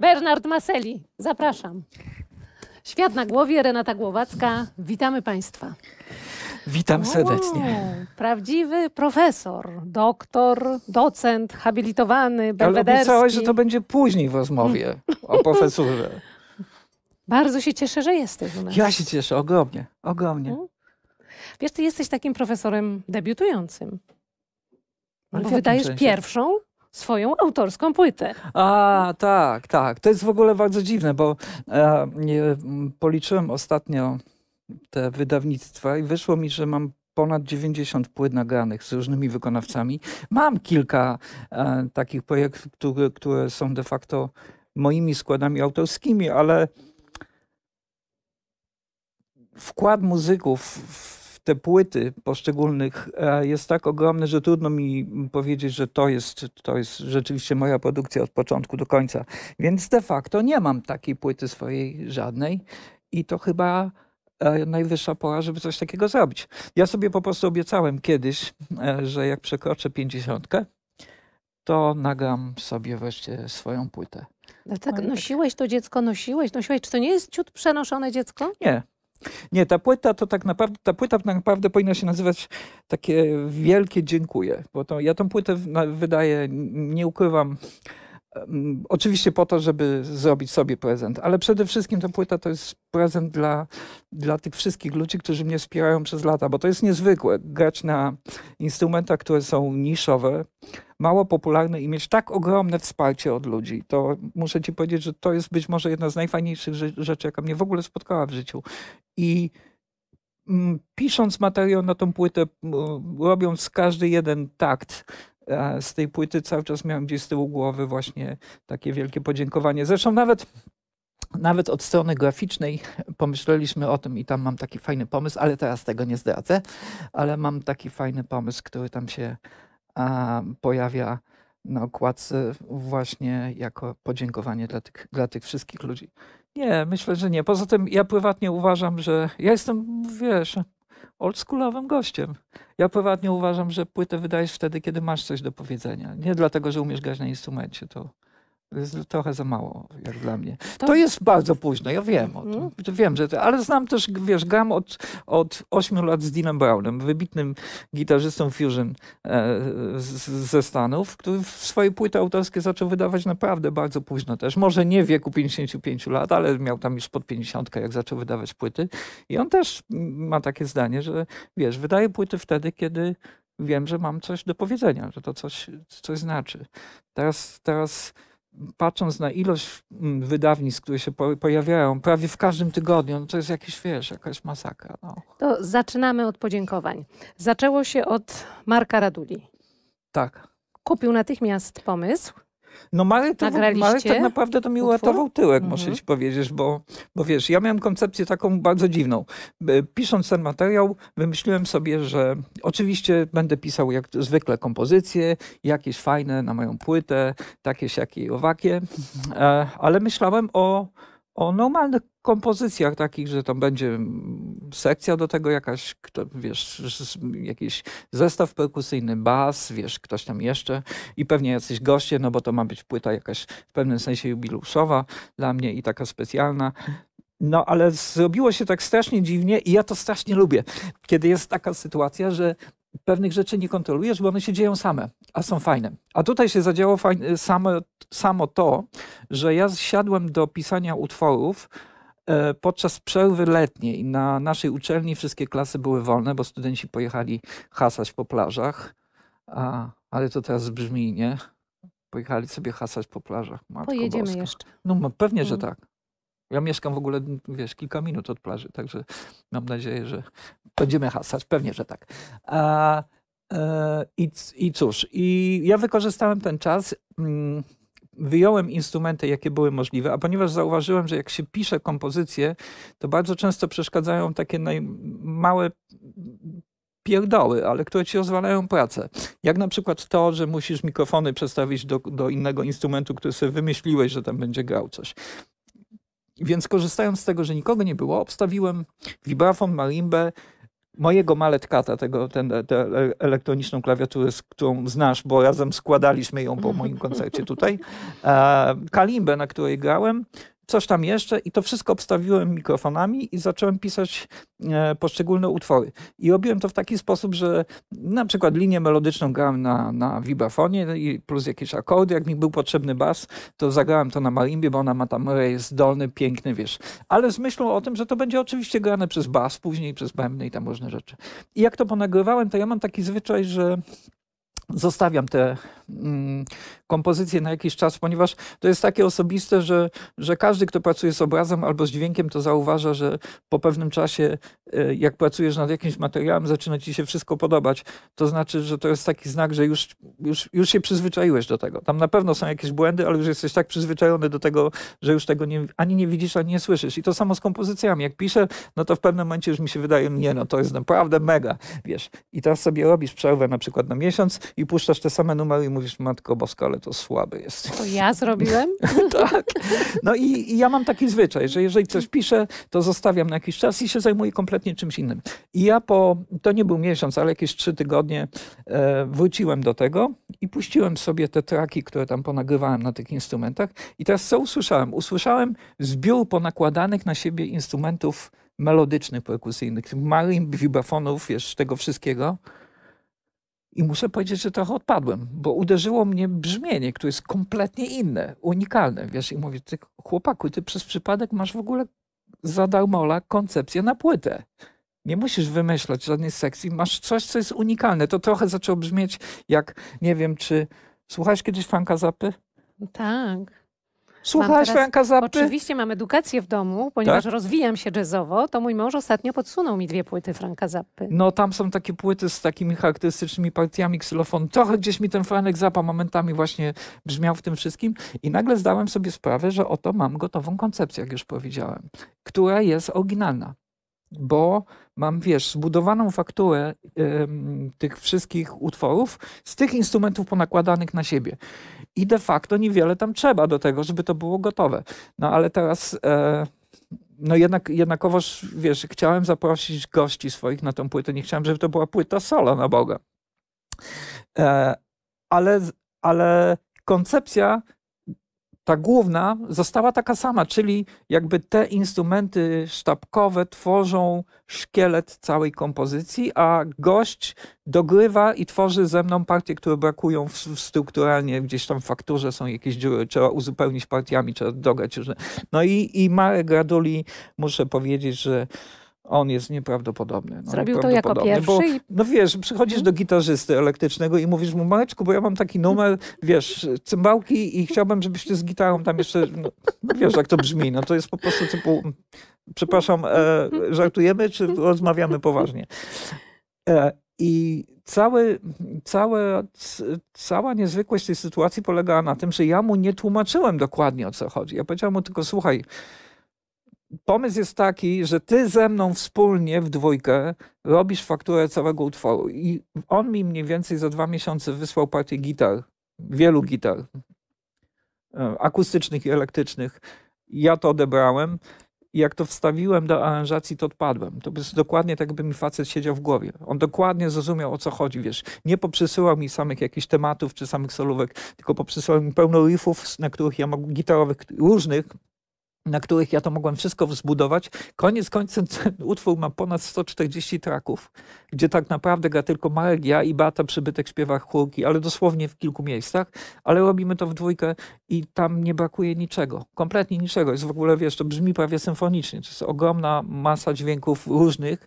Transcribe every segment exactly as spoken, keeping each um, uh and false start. Bernard Maseli, zapraszam. Świat na głowie, Renata Głowacka, witamy Państwa. Witam serdecznie. O, prawdziwy profesor, doktor, docent, habilitowany, belwederski. Ale obiecałeś, że to będzie później w rozmowie o profesurze. Bardzo się cieszę, że jesteś u nas. Ja się cieszę, ogromnie, ogromnie. Wiesz, ty jesteś takim profesorem debiutującym, bo wydajesz pierwszą swoją autorską płytę. A, tak, tak. To jest w ogóle bardzo dziwne, bo e, nie, policzyłem ostatnio te wydawnictwa i wyszło mi, że mam ponad dziewięćdziesiąt płyt nagranych z różnymi wykonawcami. Mam kilka e, takich projektów, które, które są de facto moimi składami autorskimi, ale wkład muzyków w te płyty poszczególnych jest tak ogromny, że trudno mi powiedzieć, że to jest, to jest rzeczywiście moja produkcja od początku do końca. Więc de facto nie mam takiej płyty swojej żadnej i to chyba najwyższa pora, żeby coś takiego zrobić. Ja sobie po prostu obiecałem kiedyś, że jak przekroczę pięćdziesiątkę, to nagram sobie wreszcie swoją płytę. Ale tak nosiłeś to dziecko, nosiłeś, nosiłeś. Czy to nie jest ciut przenoszone dziecko? Nie. Nie, ta płyta to tak naprawdę, ta płyta tak naprawdę powinna się nazywać takie wielkie dziękuję, bo to, ja tę płytę wydaję, nie ukrywam, um, oczywiście po to, żeby zrobić sobie prezent, ale przede wszystkim ta płyta to jest prezent dla, dla tych wszystkich ludzi, którzy mnie wspierają przez lata, bo to jest niezwykłe grać na instrumentach, które są niszowe, mało popularne i mieć tak ogromne wsparcie od ludzi. To muszę ci powiedzieć, że to jest być może jedna z najfajniejszych rzeczy, jaka mnie w ogóle spotkała w życiu. I mm, pisząc materiał na tą płytę, m, robiąc każdy jeden takt e, z tej płyty, cały czas miałem gdzieś z tyłu głowy właśnie takie wielkie podziękowanie. Zresztą nawet, nawet od strony graficznej pomyśleliśmy o tym i tam mam taki fajny pomysł, ale teraz tego nie zdradzę, ale mam taki fajny pomysł, który tam się a pojawia na okładce właśnie jako podziękowanie dla tych, dla tych wszystkich ludzi. Nie, myślę, że nie. Poza tym ja prywatnie uważam, że ja jestem, wiesz, oldschoolowym gościem. Ja prywatnie uważam, że płytę wydajesz wtedy, kiedy masz coś do powiedzenia. Nie dlatego, że umiesz grać na instrumencie. To To jest trochę za mało, jak dla mnie. To, to jest bardzo późno, ja wiem o tym. Wiem, że to, ale znam też, wiesz, gram od, od ośmiu lat z Deanem Brownem, wybitnym gitarzystą fusion e, z, ze Stanów, który swoje płyty autorskie zaczął wydawać naprawdę bardzo późno też. Może nie w wieku pięćdziesięciu pięciu lat, ale miał tam już pod pięćdziesiątkę, jak zaczął wydawać płyty. I on też ma takie zdanie, że wiesz, wydaje płyty wtedy, kiedy wiem, że mam coś do powiedzenia, że to coś, coś znaczy. Teraz, teraz patrząc na ilość wydawnictw, które się pojawiają prawie w każdym tygodniu, no to jest jakiś, wiesz, jakaś masakra. No. To zaczynamy od podziękowań. Zaczęło się od Marka Raduli. Tak. Kupił natychmiast pomysł. No Marek, to, Marek tak naprawdę to mi utwór? uratował tyłek, mhm. muszę ci powiedzieć, bo, bo wiesz, ja miałem koncepcję taką bardzo dziwną. Pisząc ten materiał, wymyśliłem sobie, że oczywiście będę pisał jak zwykle kompozycje, jakieś fajne na moją płytę, takie, siakie i owakie, ale myślałem o, o normalnych kompozycjach takich, że tam będzie sekcja do tego jakaś, kto, wiesz, jakiś zestaw perkusyjny, bas, wiesz, ktoś tam jeszcze i pewnie jacyś goście, no bo to ma być płyta jakaś w pewnym sensie jubileuszowa dla mnie i taka specjalna. No ale zrobiło się tak strasznie dziwnie i ja to strasznie lubię, kiedy jest taka sytuacja, że pewnych rzeczy nie kontrolujesz, bo one się dzieją same, a są fajne. A tutaj się zadziało fajne, samo, samo to, że ja siadłem do pisania utworów podczas przerwy letniej. Na naszej uczelni wszystkie klasy były wolne, bo studenci pojechali hasać po plażach. A, ale to teraz brzmi, nie? Pojechali sobie hasać po plażach. Matko Pojedziemy Boska. jeszcze. No pewnie, że tak. Ja mieszkam w ogóle, wiesz, kilka minut od plaży, także mam nadzieję, że będziemy hasać. Pewnie, że tak. A, e, i, I cóż, i ja wykorzystałem ten czas. Mm, Wyjąłem instrumenty, jakie były możliwe, a ponieważ zauważyłem, że jak się pisze kompozycje, to bardzo często przeszkadzają takie małe pierdoły, ale które ci rozwalają pracę. Jak na przykład to, że musisz mikrofony przestawić do, do innego instrumentu, który sobie wymyśliłeś, że tam będzie grał coś. Więc korzystając z tego, że nikogo nie było, obstawiłem vibrafon, marimbę, mojego maletkata, tego, ten, tę elektroniczną klawiaturę, z którą znasz, bo razem składaliśmy ją po moim koncercie tutaj, e, kalimbę, na której grałem, coś tam jeszcze i to wszystko obstawiłem mikrofonami i zacząłem pisać e, poszczególne utwory. I robiłem to w taki sposób, że na przykład linię melodyczną grałem na, na vibrafonie i plus jakieś akordy. Jak mi był potrzebny bas, to zagrałem to na marimbie, bo ona ma tam rejestr dolny, piękny, wiesz. Ale z myślą o tym, że to będzie oczywiście grane przez bas, później przez bębny i tam różne rzeczy. I jak to ponagrywałem, to ja mam taki zwyczaj, że zostawiam te mm, kompozycje na jakiś czas, ponieważ to jest takie osobiste, że, że każdy, kto pracuje z obrazem albo z dźwiękiem, to zauważa, że po pewnym czasie, jak pracujesz nad jakimś materiałem, zaczyna ci się wszystko podobać. To znaczy, że to jest taki znak, że już, już, już się przyzwyczaiłeś do tego. Tam na pewno są jakieś błędy, ale już jesteś tak przyzwyczajony do tego, że już tego nie, ani nie widzisz, ani nie słyszysz. I to samo z kompozycjami. Jak piszę, no to w pewnym momencie już mi się wydaje, nie, no to jest naprawdę mega, wiesz. I teraz sobie robisz przerwę na przykład na miesiąc i puszczasz te same numery i mówisz, Matko Boska, ale to słaby jest. To ja zrobiłem? Tak. No i, i ja mam taki zwyczaj, że jeżeli coś piszę, to zostawiam na jakiś czas i się zajmuję kompletnie czymś innym. I ja po, to nie był miesiąc, ale jakieś trzy tygodnie e, wróciłem do tego i puściłem sobie te traki, które tam ponagrywałem na tych instrumentach. I teraz co usłyszałem? Usłyszałem zbiór ponakładanych na siebie instrumentów melodycznych, perkusyjnych, marimb, vibrafonów, wiesz, tego wszystkiego. I muszę powiedzieć, że trochę odpadłem, bo uderzyło mnie brzmienie, które jest kompletnie inne, unikalne. Wiesz, i mówię, ty chłopaku, ty przez przypadek masz w ogóle za darmola koncepcję na płytę. Nie musisz wymyślać żadnej sekcji, masz coś, co jest unikalne. To trochę zaczęło brzmieć jak, nie wiem, czy słuchałeś kiedyś Franka Zappy? Tak. Słuchałaś Franka Zappy? Oczywiście mam edukację w domu, ponieważ tak? rozwijam się jazzowo, to mój mąż ostatnio podsunął mi dwie płyty Franka Zappy. No tam są takie płyty z takimi charakterystycznymi partiami ksylofonu. Trochę gdzieś mi ten Franek Zappa momentami właśnie brzmiał w tym wszystkim i nagle zdałem sobie sprawę, że oto mam gotową koncepcję, jak już powiedziałem, która jest oryginalna. Bo mam, wiesz, zbudowaną fakturę ym, tych wszystkich utworów z tych instrumentów ponakładanych na siebie. I de facto niewiele tam trzeba do tego, żeby to było gotowe. No ale teraz, e, no jednak, jednakowoż, wiesz, chciałem zaprosić gości swoich na tą płytę. Nie chciałem, żeby to była płyta solo, na Boga. E, ale, ale koncepcja ta główna została taka sama, czyli jakby te instrumenty sztabkowe tworzą szkielet całej kompozycji, a gość dogrywa i tworzy ze mną partie, które brakują w, w strukturalnie, gdzieś tam w fakturze są jakieś dziury, trzeba uzupełnić partiami, trzeba dograć różne. No i, i Marek Raduli, muszę powiedzieć, że on jest nieprawdopodobny. No, Zrobił to jako pierwszy. Bo, no wiesz, przychodzisz hmm. do gitarzysty elektrycznego i mówisz mu, Mareczku, bo ja mam taki numer, wiesz, cymbałki i chciałbym, żebyś ty z gitarą tam jeszcze, no, no wiesz, jak to brzmi, no to jest po prostu typu, przepraszam, e, żartujemy czy rozmawiamy poważnie? E, I cały, całe, cała niezwykłość tej sytuacji polegała na tym, że ja mu nie tłumaczyłem dokładnie, o co chodzi. Ja powiedziałem mu tylko, słuchaj, pomysł jest taki, że ty ze mną wspólnie w dwójkę robisz fakturę całego utworu. I on mi mniej więcej za dwa miesiące wysłał partię gitar, wielu gitar, akustycznych i elektrycznych. Ja to odebrałem i jak to wstawiłem do aranżacji, to odpadłem. To jest dokładnie tak, jakby mi facet siedział w głowie. On dokładnie zrozumiał, o co chodzi, wiesz. Nie poprzesyłał mi samych jakichś tematów czy samych solówek, tylko poprzesyłał mi pełno riffów, na których ja mogłem, gitarowych różnych, na których ja to mogłem wszystko zbudować. Koniec końcem ten utwór ma ponad sto czterdzieści traków, gdzie tak naprawdę gra tylko Marek, ja i Beata Przybytek śpiewa chórki, ale dosłownie w kilku miejscach, ale robimy to w dwójkę i tam nie brakuje niczego, kompletnie niczego. Jest w ogóle, wiesz, to brzmi prawie symfonicznie, to jest ogromna masa dźwięków różnych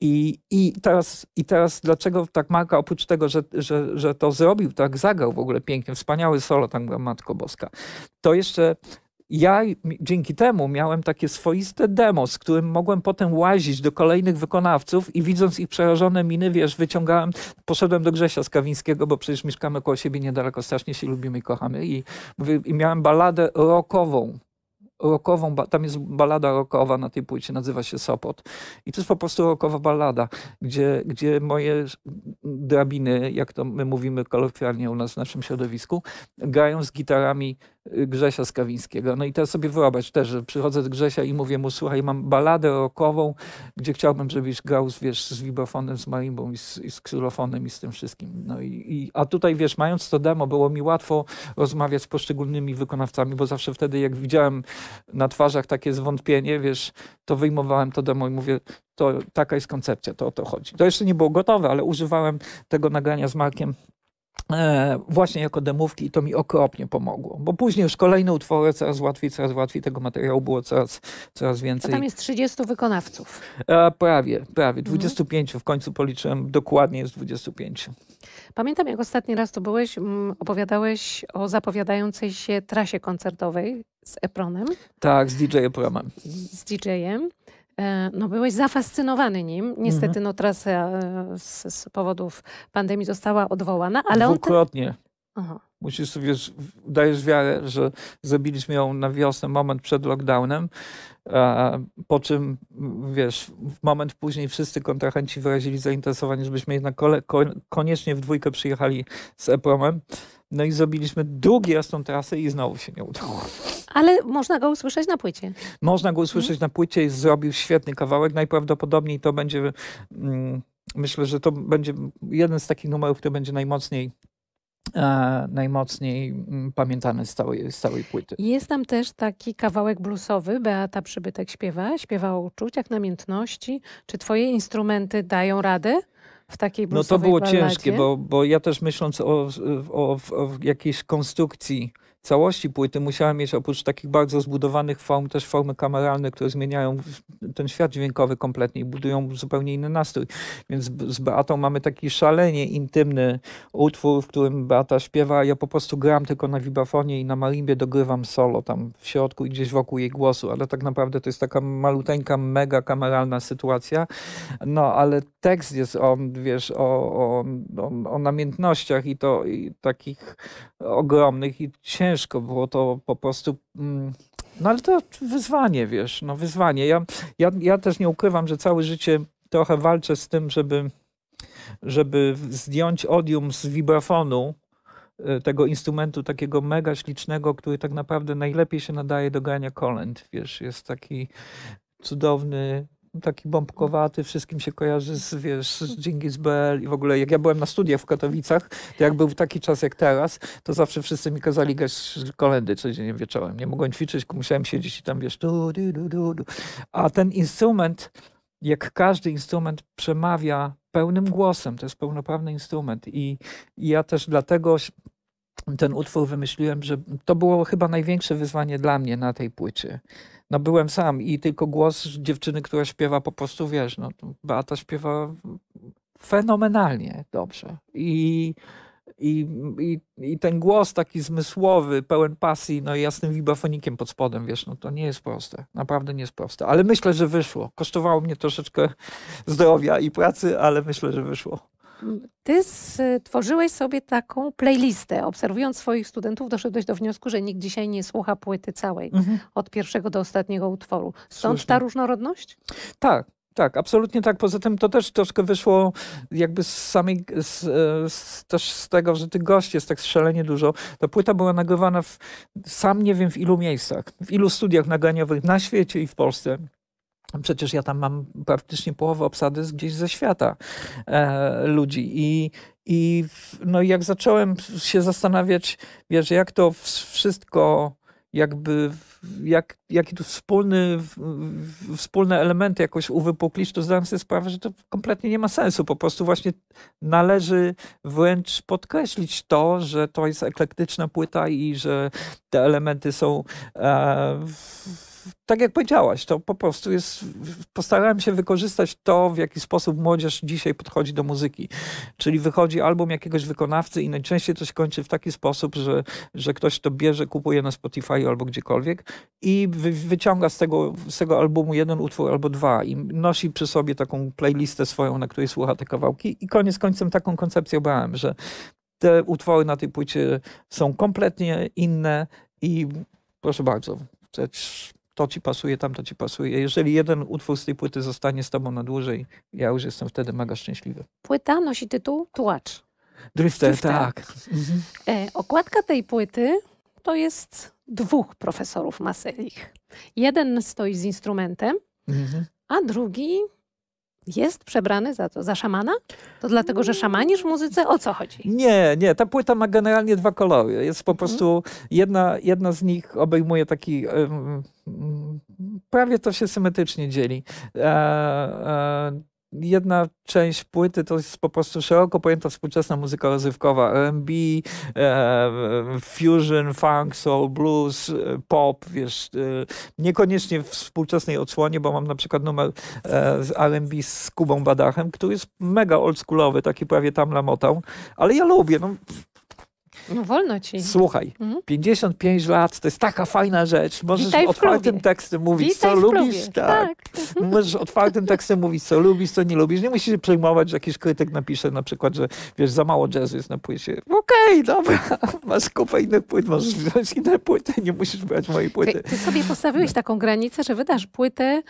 i, i, teraz, i teraz dlaczego tak Marka, oprócz tego, że, że, że to zrobił, tak zagrał w ogóle pięknie, wspaniały solo, tam gra Matko Boska, to jeszcze ja dzięki temu miałem takie swoiste demo, z którym mogłem potem łazić do kolejnych wykonawców i widząc ich przerażone miny, wiesz, wyciągałem, poszedłem do Grzesia Skawińskiego, bo przecież mieszkamy koło siebie niedaleko, strasznie się lubimy i kochamy. I, i miałem baladę rockową. rockową, tam jest balada rockowa na tej płycie, nazywa się Sopot. I to jest po prostu rockowa balada, gdzie, gdzie moje drabiny, jak to my mówimy kolokwialnie u nas w naszym środowisku, grają z gitarami Grzesia Skawińskiego. No i teraz sobie wyobraź też, że przychodzę do Grzesia i mówię mu, słuchaj, mam baladę rockową, gdzie chciałbym, żebyś grał z, wiesz, z wibrafonem, z marimbą i z, i z ksylofonem i z tym wszystkim. No i, i, a tutaj, wiesz, mając to demo, było mi łatwo rozmawiać z poszczególnymi wykonawcami, bo zawsze wtedy, jak widziałem na twarzach takie zwątpienie, wiesz, to wyjmowałem to demo i mówię, to taka jest koncepcja, to o to chodzi. To jeszcze nie było gotowe, ale używałem tego nagrania z Markiem e, właśnie jako demówki i to mi okropnie pomogło, bo później już kolejne utwory coraz łatwiej, coraz łatwiej tego materiału było coraz, coraz więcej. A tam jest trzydziestu wykonawców. E, prawie, prawie. dwudziestu pięciu. W końcu policzyłem, dokładnie jest dwudziestu pięciu. Pamiętam, jak ostatni raz to byłeś, opowiadałeś o zapowiadającej się trasie koncertowej z Epronem. Tak, z D J Epronem. Z D J-em. No, byłeś zafascynowany nim. Niestety mhm. no, trasa z, z powodów pandemii została odwołana, ale dwukrotnie. On te... Aha. Musisz sobie, dajesz wiarę, że zrobiliśmy ją na wiosnę, moment przed lockdownem, po czym, wiesz, w moment później wszyscy kontrahenci wyrazili zainteresowanie, żebyśmy jednak koniecznie w dwójkę przyjechali z Epromem. No i zrobiliśmy drugi raz tą trasę i znowu się nie udało. Ale można go usłyszeć na płycie. Można go usłyszeć hmm. na płycie i zrobił świetny kawałek. Najprawdopodobniej to będzie, hmm, myślę, że to będzie jeden z takich numerów, który będzie najmocniej E, najmocniej pamiętany z całej, z całej płyty. Jest tam też taki kawałek bluesowy, Beata Przybytek śpiewa, śpiewa o uczuciach, namiętności. Czy twoje instrumenty dają radę w takiej bluesowej? No to było balladzie ciężkie, bo, bo ja też myśląc o, o, o jakiejś konstrukcji całości płyty, musiałem mieć oprócz takich bardzo zbudowanych form też formy kameralne, które zmieniają ten świat dźwiękowy kompletnie i budują zupełnie inny nastrój. Więc z Beatą mamy taki szalenie intymny utwór, w którym Beata śpiewa, a ja po prostu gram tylko na wibrafonie i na marimbie dogrywam solo tam w środku i gdzieś wokół jej głosu, ale tak naprawdę to jest taka maluteńka, mega kameralna sytuacja. No ale tekst jest o, wiesz, o, o, o, o namiętnościach i to i takich ogromnych i ciężkich. Ciężko było to po prostu, no ale to wyzwanie, wiesz, no wyzwanie. Ja, ja, ja też nie ukrywam, że całe życie trochę walczę z tym, żeby, żeby zdjąć odium z wibrafonu, tego instrumentu takiego mega ślicznego, który tak naprawdę najlepiej się nadaje do grania kolęd, wiesz, jest taki cudowny, taki bombkowaty, wszystkim się kojarzy z, wiesz, z Dżingis Bell i w ogóle jak ja byłem na studiach w Katowicach, to jak był taki czas jak teraz, to zawsze wszyscy mi kazali grać kolędy codziennie wieczorem. Nie mogłem ćwiczyć, musiałem siedzieć i tam wiesz, du, du, du, du, du. A ten instrument, jak każdy instrument, przemawia pełnym głosem, to jest pełnoprawny instrument i, i ja też dlatego ten utwór wymyśliłem, że to było chyba największe wyzwanie dla mnie na tej płycie. No byłem sam i tylko głos dziewczyny, która śpiewa po prostu, wiesz, no Beata śpiewa fenomenalnie dobrze. I, i, i, i ten głos taki zmysłowy, pełen pasji, no i jasnym wibrafonikiem pod spodem, wiesz, no to nie jest proste, naprawdę nie jest proste. Ale myślę, że wyszło. Kosztowało mnie troszeczkę zdrowia i pracy, ale myślę, że wyszło. Ty stworzyłeś sobie taką playlistę. Obserwując swoich studentów, doszedłeś do wniosku, że nikt dzisiaj nie słucha płyty całej, mhm. od pierwszego do ostatniego utworu. Stąd Słyszne. ta różnorodność? Tak, tak, absolutnie tak. Poza tym to też troszkę wyszło jakby z samej, z, z, też z tego, że tych gości jest tak szalenie dużo. Ta płyta była nagrywana w, sam nie wiem w ilu miejscach, w ilu studiach nagraniowych na świecie i w Polsce. Przecież ja tam mam praktycznie połowę obsady gdzieś ze świata e, ludzi. I, i no jak zacząłem się zastanawiać, wiesz, jak to wszystko, jakby, jak, jaki tu wspólny, wspólne elementy jakoś uwypuklić, to zdałem sobie sprawę, że to kompletnie nie ma sensu. Po prostu właśnie należy wręcz podkreślić to, że to jest eklektyczna płyta i że te elementy są... E, w, tak jak powiedziałaś, to po prostu jest, postarałem się wykorzystać to, w jaki sposób młodzież dzisiaj podchodzi do muzyki. Czyli wychodzi album jakiegoś wykonawcy i najczęściej to się kończy w taki sposób, że, że ktoś to bierze, kupuje na Spotify albo gdziekolwiek i wy, wyciąga z tego, z tego albumu jeden utwór albo dwa i nosi przy sobie taką playlistę swoją, na której słucha te kawałki i koniec końcem taką koncepcję brałem, że te utwory na tej płycie są kompletnie inne i proszę bardzo, przecież to ci pasuje, tam to ci pasuje. Jeżeli jeden utwór z tej płyty zostanie z tobą na dłużej, ja już jestem wtedy mega szczęśliwy. Płyta nosi tytuł Tułacz. Drifter, Drifter. tak. Mhm. E, okładka tej płyty to jest dwóch profesorów Maselich. Jeden stoi z instrumentem, mhm. a drugi jest przebrany za to, za szamana? To dlatego, że szamanisz w muzyce? O co chodzi? Nie, nie. Ta płyta ma generalnie dwa kolory. Jest po prostu, jedna, jedna z nich obejmuje taki, um, prawie to się symetrycznie dzieli. E, e, jedna część płyty to jest po prostu szeroko pojęta współczesna muzyka rozrywkowa. R and B, e, fusion, funk, soul, blues, pop, wiesz, e, niekoniecznie w współczesnej odsłonie, bo mam na przykład numer e, z R and B z Kubą Badachem, który jest mega oldschoolowy, taki prawie tam lamotał, ale ja lubię. No. No wolno ci. Słuchaj, mhm. pięćdziesiąt pięć lat to jest taka fajna rzecz. Możesz otwartym tekstem mówić, Witaj co lubisz. Tak. Tak. Możesz otwartym tekstem mówić, co lubisz, co nie lubisz. Nie musisz się przejmować, że jakiś krytyk napisze na przykład, że wiesz, za mało jazzu jest na płycie. Okej, okay, dobra, masz kupę innych płyt, możesz wziąć inne płyty, nie musisz brać mojej płyty. Ty, ty sobie postawiłeś no. taką granicę, że wydasz płytę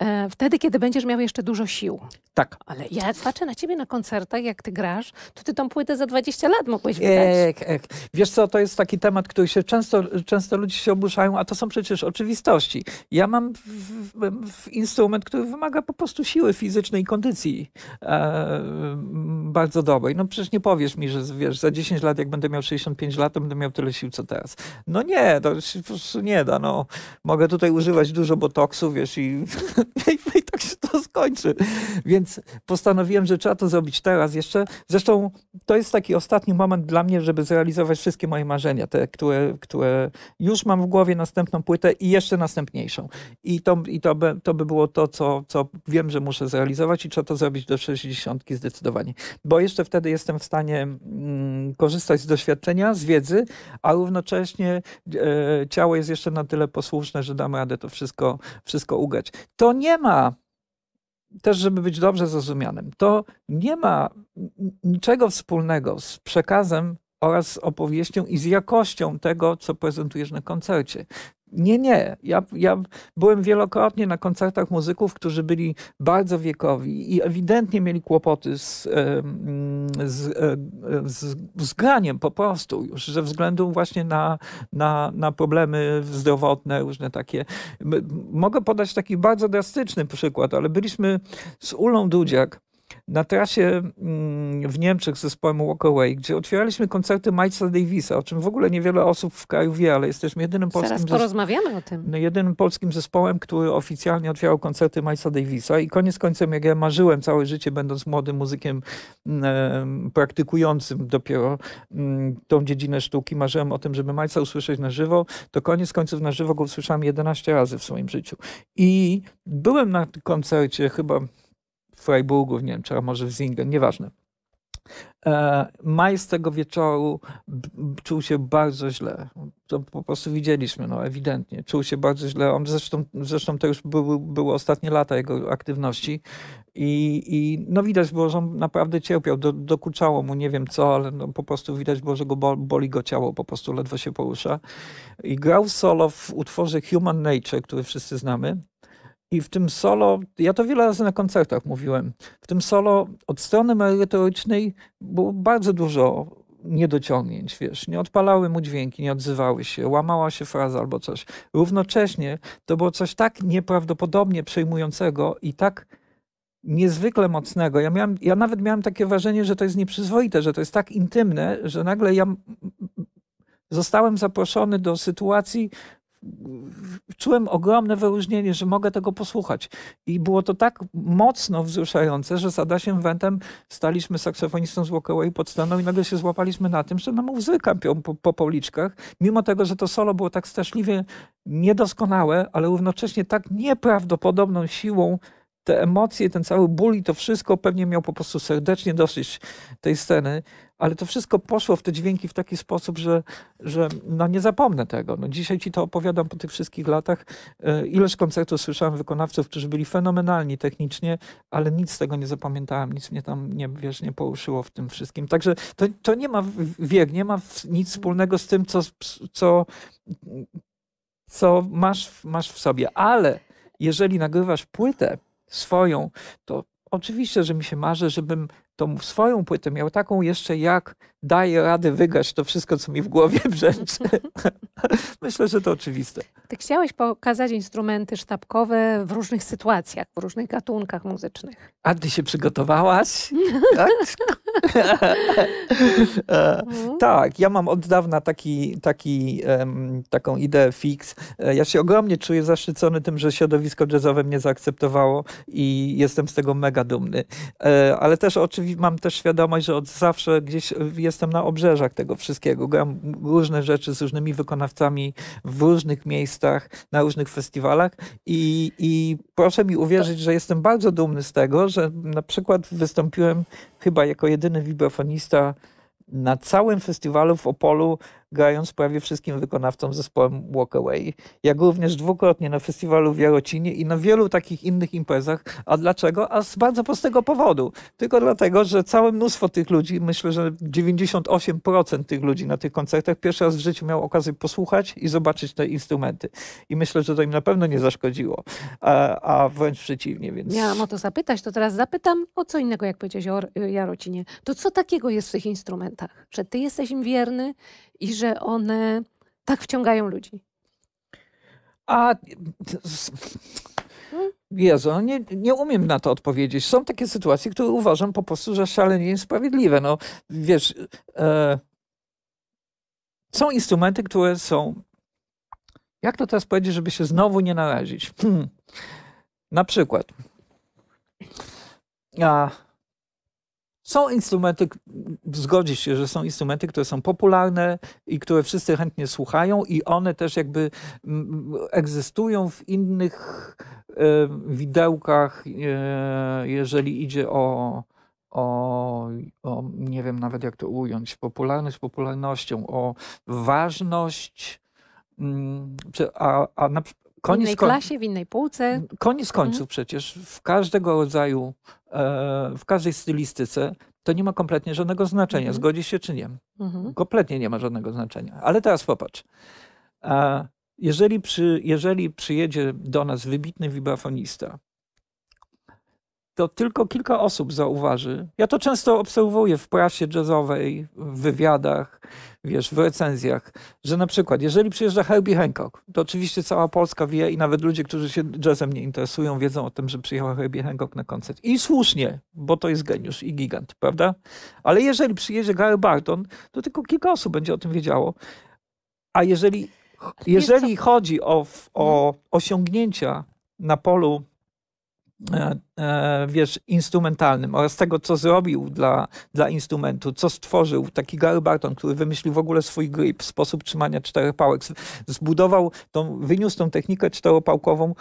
e, wtedy, kiedy będziesz miał jeszcze dużo sił. Tak. Ale ja patrzę na ciebie na koncertach, jak ty grasz, to ty tą płytę za dwadzieścia lat mogłeś wydać. E, Wiesz co, to jest taki temat, który się często, często ludzie się oburzają, a to są przecież oczywistości. Ja mam w, w instrument, który wymaga po prostu siły fizycznej i kondycji e, bardzo dobrej. No przecież nie powiesz mi, że wiesz, za dziesięć lat, jak będę miał sześćdziesiąt pięć lat, to będę miał tyle sił, co teraz. No nie, to się po prostu nie da. No, mogę tutaj używać dużo botoksu, wiesz, i, i, i tak się to skończy. Więc postanowiłem, że trzeba to zrobić teraz jeszcze. Zresztą to jest taki ostatni moment dla mnie, żeby zrealizować realizować wszystkie moje marzenia, te, które, które już mam w głowie, następną płytę i jeszcze następniejszą. I to, i to, by, to by było to, co, co wiem, że muszę zrealizować i trzeba to zrobić do sześćdziesiątki zdecydowanie. Bo jeszcze wtedy jestem w stanie mm, korzystać z doświadczenia, z wiedzy, a równocześnie e, ciało jest jeszcze na tyle posłuszne, że dam radę to wszystko, wszystko ugrać. To nie ma też, żeby być dobrze zrozumianym, to nie ma niczego wspólnego z przekazem oraz opowieścią i z jakością tego, co prezentujesz na koncercie. Nie, nie. Ja, ja byłem wielokrotnie na koncertach muzyków, którzy byli bardzo wiekowi i ewidentnie mieli kłopoty z, z, z, z graniem po prostu już ze względu właśnie na, na, na problemy zdrowotne, różne takie. Mogę podać taki bardzo drastyczny przykład, ale byliśmy z Ulą Dudziak na trasie w Niemczech z zespołem Walk Away, gdzie otwieraliśmy koncerty Milesa Davisa, o czym w ogóle niewiele osób w kraju wie, ale jesteśmy jedynym polskim, Zaraz porozmawiamy o tym. jedynym polskim zespołem, który oficjalnie otwierał koncerty Milesa Davisa i koniec końcem, jak ja marzyłem całe życie, będąc młodym muzykiem e, praktykującym dopiero m, tą dziedzinę sztuki, marzyłem o tym, żeby Milesa usłyszeć na żywo, to koniec końców na żywo go usłyszałem jedenaście razy w swoim życiu. I byłem na koncercie chyba w Freiburgu w Niemczech, a może w Singen, nieważne. Miles tego wieczoru czuł się bardzo źle. To po prostu widzieliśmy, no ewidentnie. Czuł się bardzo źle. On zresztą, zresztą to już były, były ostatnie lata jego aktywności i, i no widać było, że on naprawdę cierpiał. Do, dokuczało mu nie wiem co, ale no po prostu widać było, że go boli go ciało, po prostu ledwo się porusza. I grał solo w utworze Human Nature, który wszyscy znamy. I w tym solo, ja to wiele razy na koncertach mówiłem, w tym solo od strony merytorycznej było bardzo dużo niedociągnięć, wiesz, nie odpalały mu dźwięki, nie odzywały się, łamała się fraza albo coś. Równocześnie to było coś tak nieprawdopodobnie przejmującego i tak niezwykle mocnego. Ja, miałem, ja nawet miałem takie wrażenie, że to jest nieprzyzwoite, że to jest tak intymne, że nagle ja zostałem zaproszony do sytuacji, czułem ogromne wyróżnienie, że mogę tego posłuchać. I było to tak mocno wzruszające, że z Adasiem Wendtem staliśmy saksofonistą z Walk Away pod sceną i nagle się złapaliśmy na tym, że nam łzy kapią po, po policzkach, mimo tego, że to solo było tak straszliwie niedoskonałe, ale równocześnie tak nieprawdopodobną siłą te emocje, ten cały ból i to wszystko pewnie miał po prostu serdecznie dosyć tej sceny, ale to wszystko poszło w te dźwięki w taki sposób, że, że no nie zapomnę tego. No dzisiaj ci to opowiadam po tych wszystkich latach. Ileż koncertów słyszałem wykonawców, którzy byli fenomenalni technicznie, ale nic z tego nie zapamiętałem, nic mnie tam nie, wiesz, nie poruszyło w tym wszystkim. Także to, to nie ma wiek, nie ma nic wspólnego z tym, co, co, co masz, masz w sobie. Ale jeżeli nagrywasz płytę swoją, to oczywiście, że mi się marzy, żebym tą swoją płytę miał taką jeszcze, jak daję radę wygrać to wszystko, co mi w głowie brzęczy. Myślę, że to oczywiste. Ty chciałeś pokazać instrumenty sztabkowe w różnych sytuacjach, w różnych gatunkach muzycznych. A ty się przygotowałaś? Tak? Tak, ja mam od dawna taki, taki, um, taką ideę fix. Ja się ogromnie czuję zaszczycony tym, że środowisko jazzowe mnie zaakceptowało i jestem z tego mega dumny. E, ale też oczywiście mam też świadomość, że od zawsze gdzieś jestem na obrzeżach tego wszystkiego. Gram różne rzeczy z różnymi wykonawcami w różnych miejscach, na różnych festiwalach i, i proszę mi uwierzyć, że jestem bardzo dumny z tego, że na przykład wystąpiłem chyba jako jedyny wibrafonista na całym festiwalu w Opolu, grając prawie wszystkim wykonawcom zespołem Walk Away. Jak również dwukrotnie na festiwalu w Jarocinie i na wielu takich innych imprezach. A dlaczego? A z bardzo prostego powodu. Tylko dlatego, że całe mnóstwo tych ludzi, myślę, że dziewięćdziesiąt osiem procent tych ludzi na tych koncertach pierwszy raz w życiu miał okazję posłuchać i zobaczyć te instrumenty. I myślę, że to im na pewno nie zaszkodziło, a, a wręcz przeciwnie. Więc... Miałam o to zapytać, to teraz zapytam o co innego, jak powiedziałeś o Jarocinie. To co takiego jest w tych instrumentach? Że ty jesteś im wierny i że one tak wciągają ludzi? A... Jezu, nie, nie umiem na to odpowiedzieć. Są takie sytuacje, które uważam po prostu, że szalenie niesprawiedliwe. No, wiesz, e, są instrumenty, które są... Jak to teraz powiedzieć, żeby się znowu nie narazić? Hmm. Na przykład... A, Są instrumenty, zgodzisz się, że są instrumenty, które są popularne i które wszyscy chętnie słuchają i one też jakby egzystują w innych y, widełkach, y, jeżeli idzie o, o, o, nie wiem nawet jak to ująć, popularność z popularnością, o ważność, y, a, a na przykład Koniec, w innej klasie, w innej półce. Koniec końców mhm. przecież w każdego rodzaju, e, w każdej stylistyce to nie ma kompletnie żadnego znaczenia. Mhm. Zgodzisz się czy nie? Mhm. Kompletnie nie ma żadnego znaczenia. Ale teraz popatrz. E, Jeżeli, przy, jeżeli przyjedzie do nas wybitny wibrafonista, to tylko kilka osób zauważy. Ja to często obserwuję w prasie jazzowej, w wywiadach, wiesz, w recenzjach, że na przykład jeżeli przyjeżdża Herbie Hancock, to oczywiście cała Polska wie i nawet ludzie, którzy się jazzem nie interesują, wiedzą o tym, że przyjechał Herbie Hancock na koncert. I słusznie, bo to jest geniusz i gigant, prawda? Ale jeżeli przyjedzie Gary Barton, to tylko kilka osób będzie o tym wiedziało. A jeżeli, jeżeli chodzi o, o osiągnięcia na polu wiesz, instrumentalnym oraz tego, co zrobił dla, dla instrumentu, co stworzył taki Gary Barton, który wymyślił w ogóle swój grip, sposób trzymania czterech pałek, zbudował, tą, wyniósł tą technikę czteropałkową,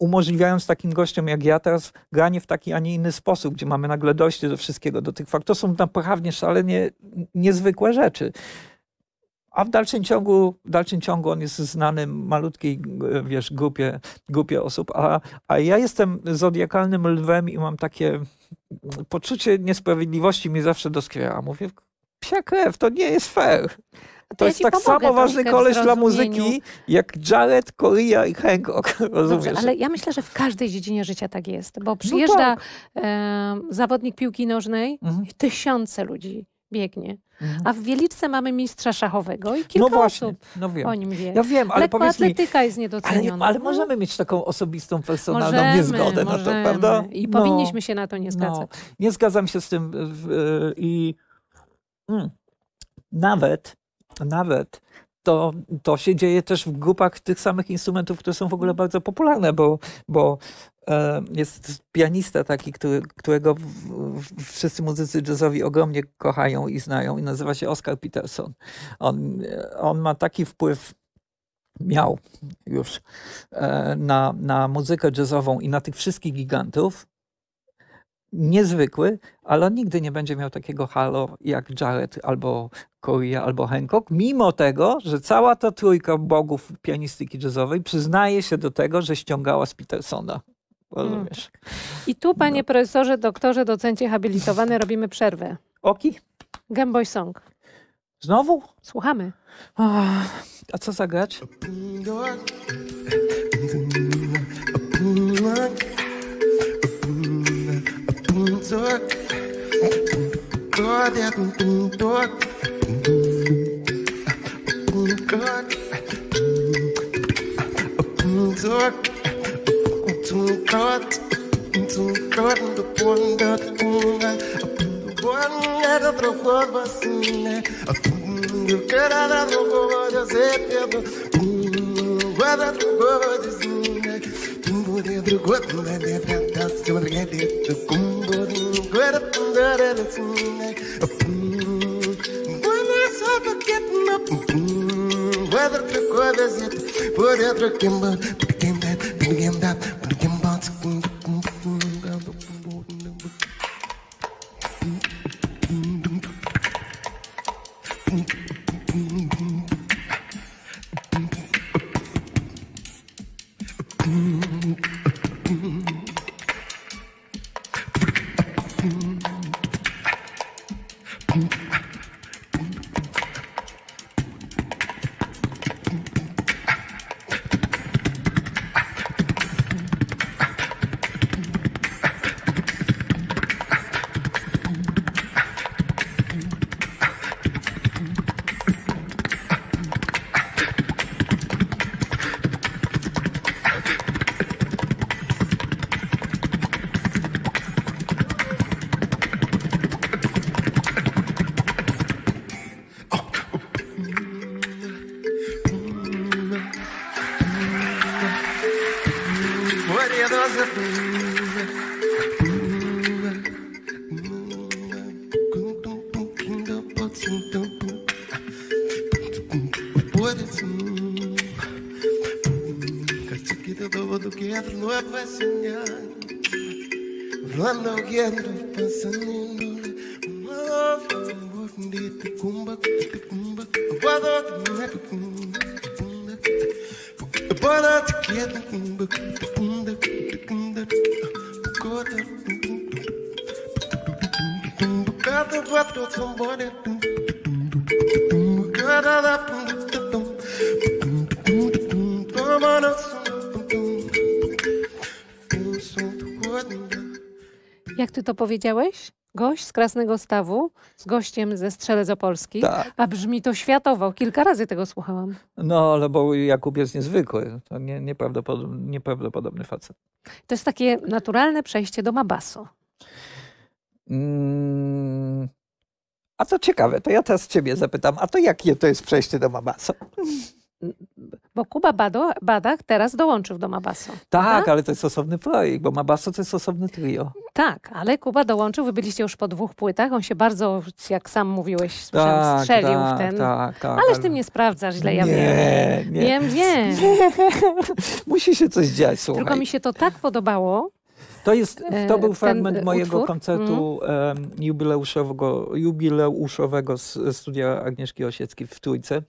umożliwiając takim gościom jak ja teraz granie w taki, a nie inny sposób, gdzie mamy nagle dojście do wszystkiego, do tych faktów. To są naprawdę szalenie niezwykłe rzeczy. A w dalszym ciągu, w dalszym ciągu on jest znany malutkiej, wiesz, grupie, grupie osób. A, a ja jestem zodiakalnym lwem i mam takie poczucie niesprawiedliwości, mi zawsze doskwiera. Mówię, psia krew, to nie jest fair. To, to ja jest tak samo ważny koleś dla muzyki, jak Jared, Korea i Hancock. Rozumiesz? Dobrze, ale ja myślę, że w każdej dziedzinie życia tak jest. Bo przyjeżdża no tak. e, zawodnik piłki nożnej, mhm. i tysiące ludzi biegnie. A w Wieliczce mamy mistrza szachowego i kilka no właśnie, osób no wiem. o nim wie. Ja wiem, ale powiedz mi, atletyka jest niedoceniona. Ale, ale możemy mieć taką osobistą, personalną możemy, niezgodę możemy. na to, prawda? I no, powinniśmy się na to nie zgadzać. No, nie zgadzam się z tym i mm, nawet, nawet to, to się dzieje też w grupach tych samych instrumentów, które są w ogóle bardzo popularne, bo, bo jest pianista taki, który, którego wszyscy muzycy jazzowi ogromnie kochają i znają i nazywa się Oscar Peterson. On, on ma taki wpływ, miał już, na, na muzykę jazzową i na tych wszystkich gigantów. Niezwykły, ale on nigdy nie będzie miał takiego halo jak Jared albo Korea albo Hancock, mimo tego, że cała ta trójka bogów pianistyki jazzowej przyznaje się do tego, że ściągała z Petersona. Hmm. I tu, panie no. profesorze, doktorze, docencie habilitowany, robimy przerwę. Oki? Game Boy Song. Znowu? Słuchamy. A, a co zagrać? Too short, too short, the one that the one that I broke over soon. You get out of the world, you say, "People, where that the world is in." People, they do what they do, that's the way they do. The people, they get up and they're in tune. When I start getting up, where that the world is in, where that the kimber, the kimber, the kimber. Got up, Jak ty to powiedziałeś? Gość z Krasnego Stawu z gościem ze Strzelec Opolski, tak. A brzmi to światowo. Kilka razy tego słuchałam. No, ale bo Jakub jest niezwykły. To nie, nieprawdopodobny, nieprawdopodobny facet. To jest takie naturalne przejście do MaBaSo. Hmm. A to ciekawe, to ja teraz ciebie zapytam, a to jakie to jest przejście do MaBaSo? Bo Kuba Badach teraz dołączył do MaBaSo. Tak, ale to jest osobny projekt, bo MaBaSo to jest osobny trio. Tak, ale Kuba dołączył, wy byliście już po dwóch płytach, on się bardzo, jak sam mówiłeś, tak, strzelił tak, w ten... Tak, tak, Ależ ale... ty mnie sprawdzasz źle, ja nie, wiem. Nie. Wiem, wiem. Musi się coś dziać, słuchaj. Tylko mi się to tak podobało. To, jest, to był fragment ten mojego utwór? koncertu mm. um, jubileuszowego, jubileuszowego z studia Agnieszki Osieckiej w Trójce.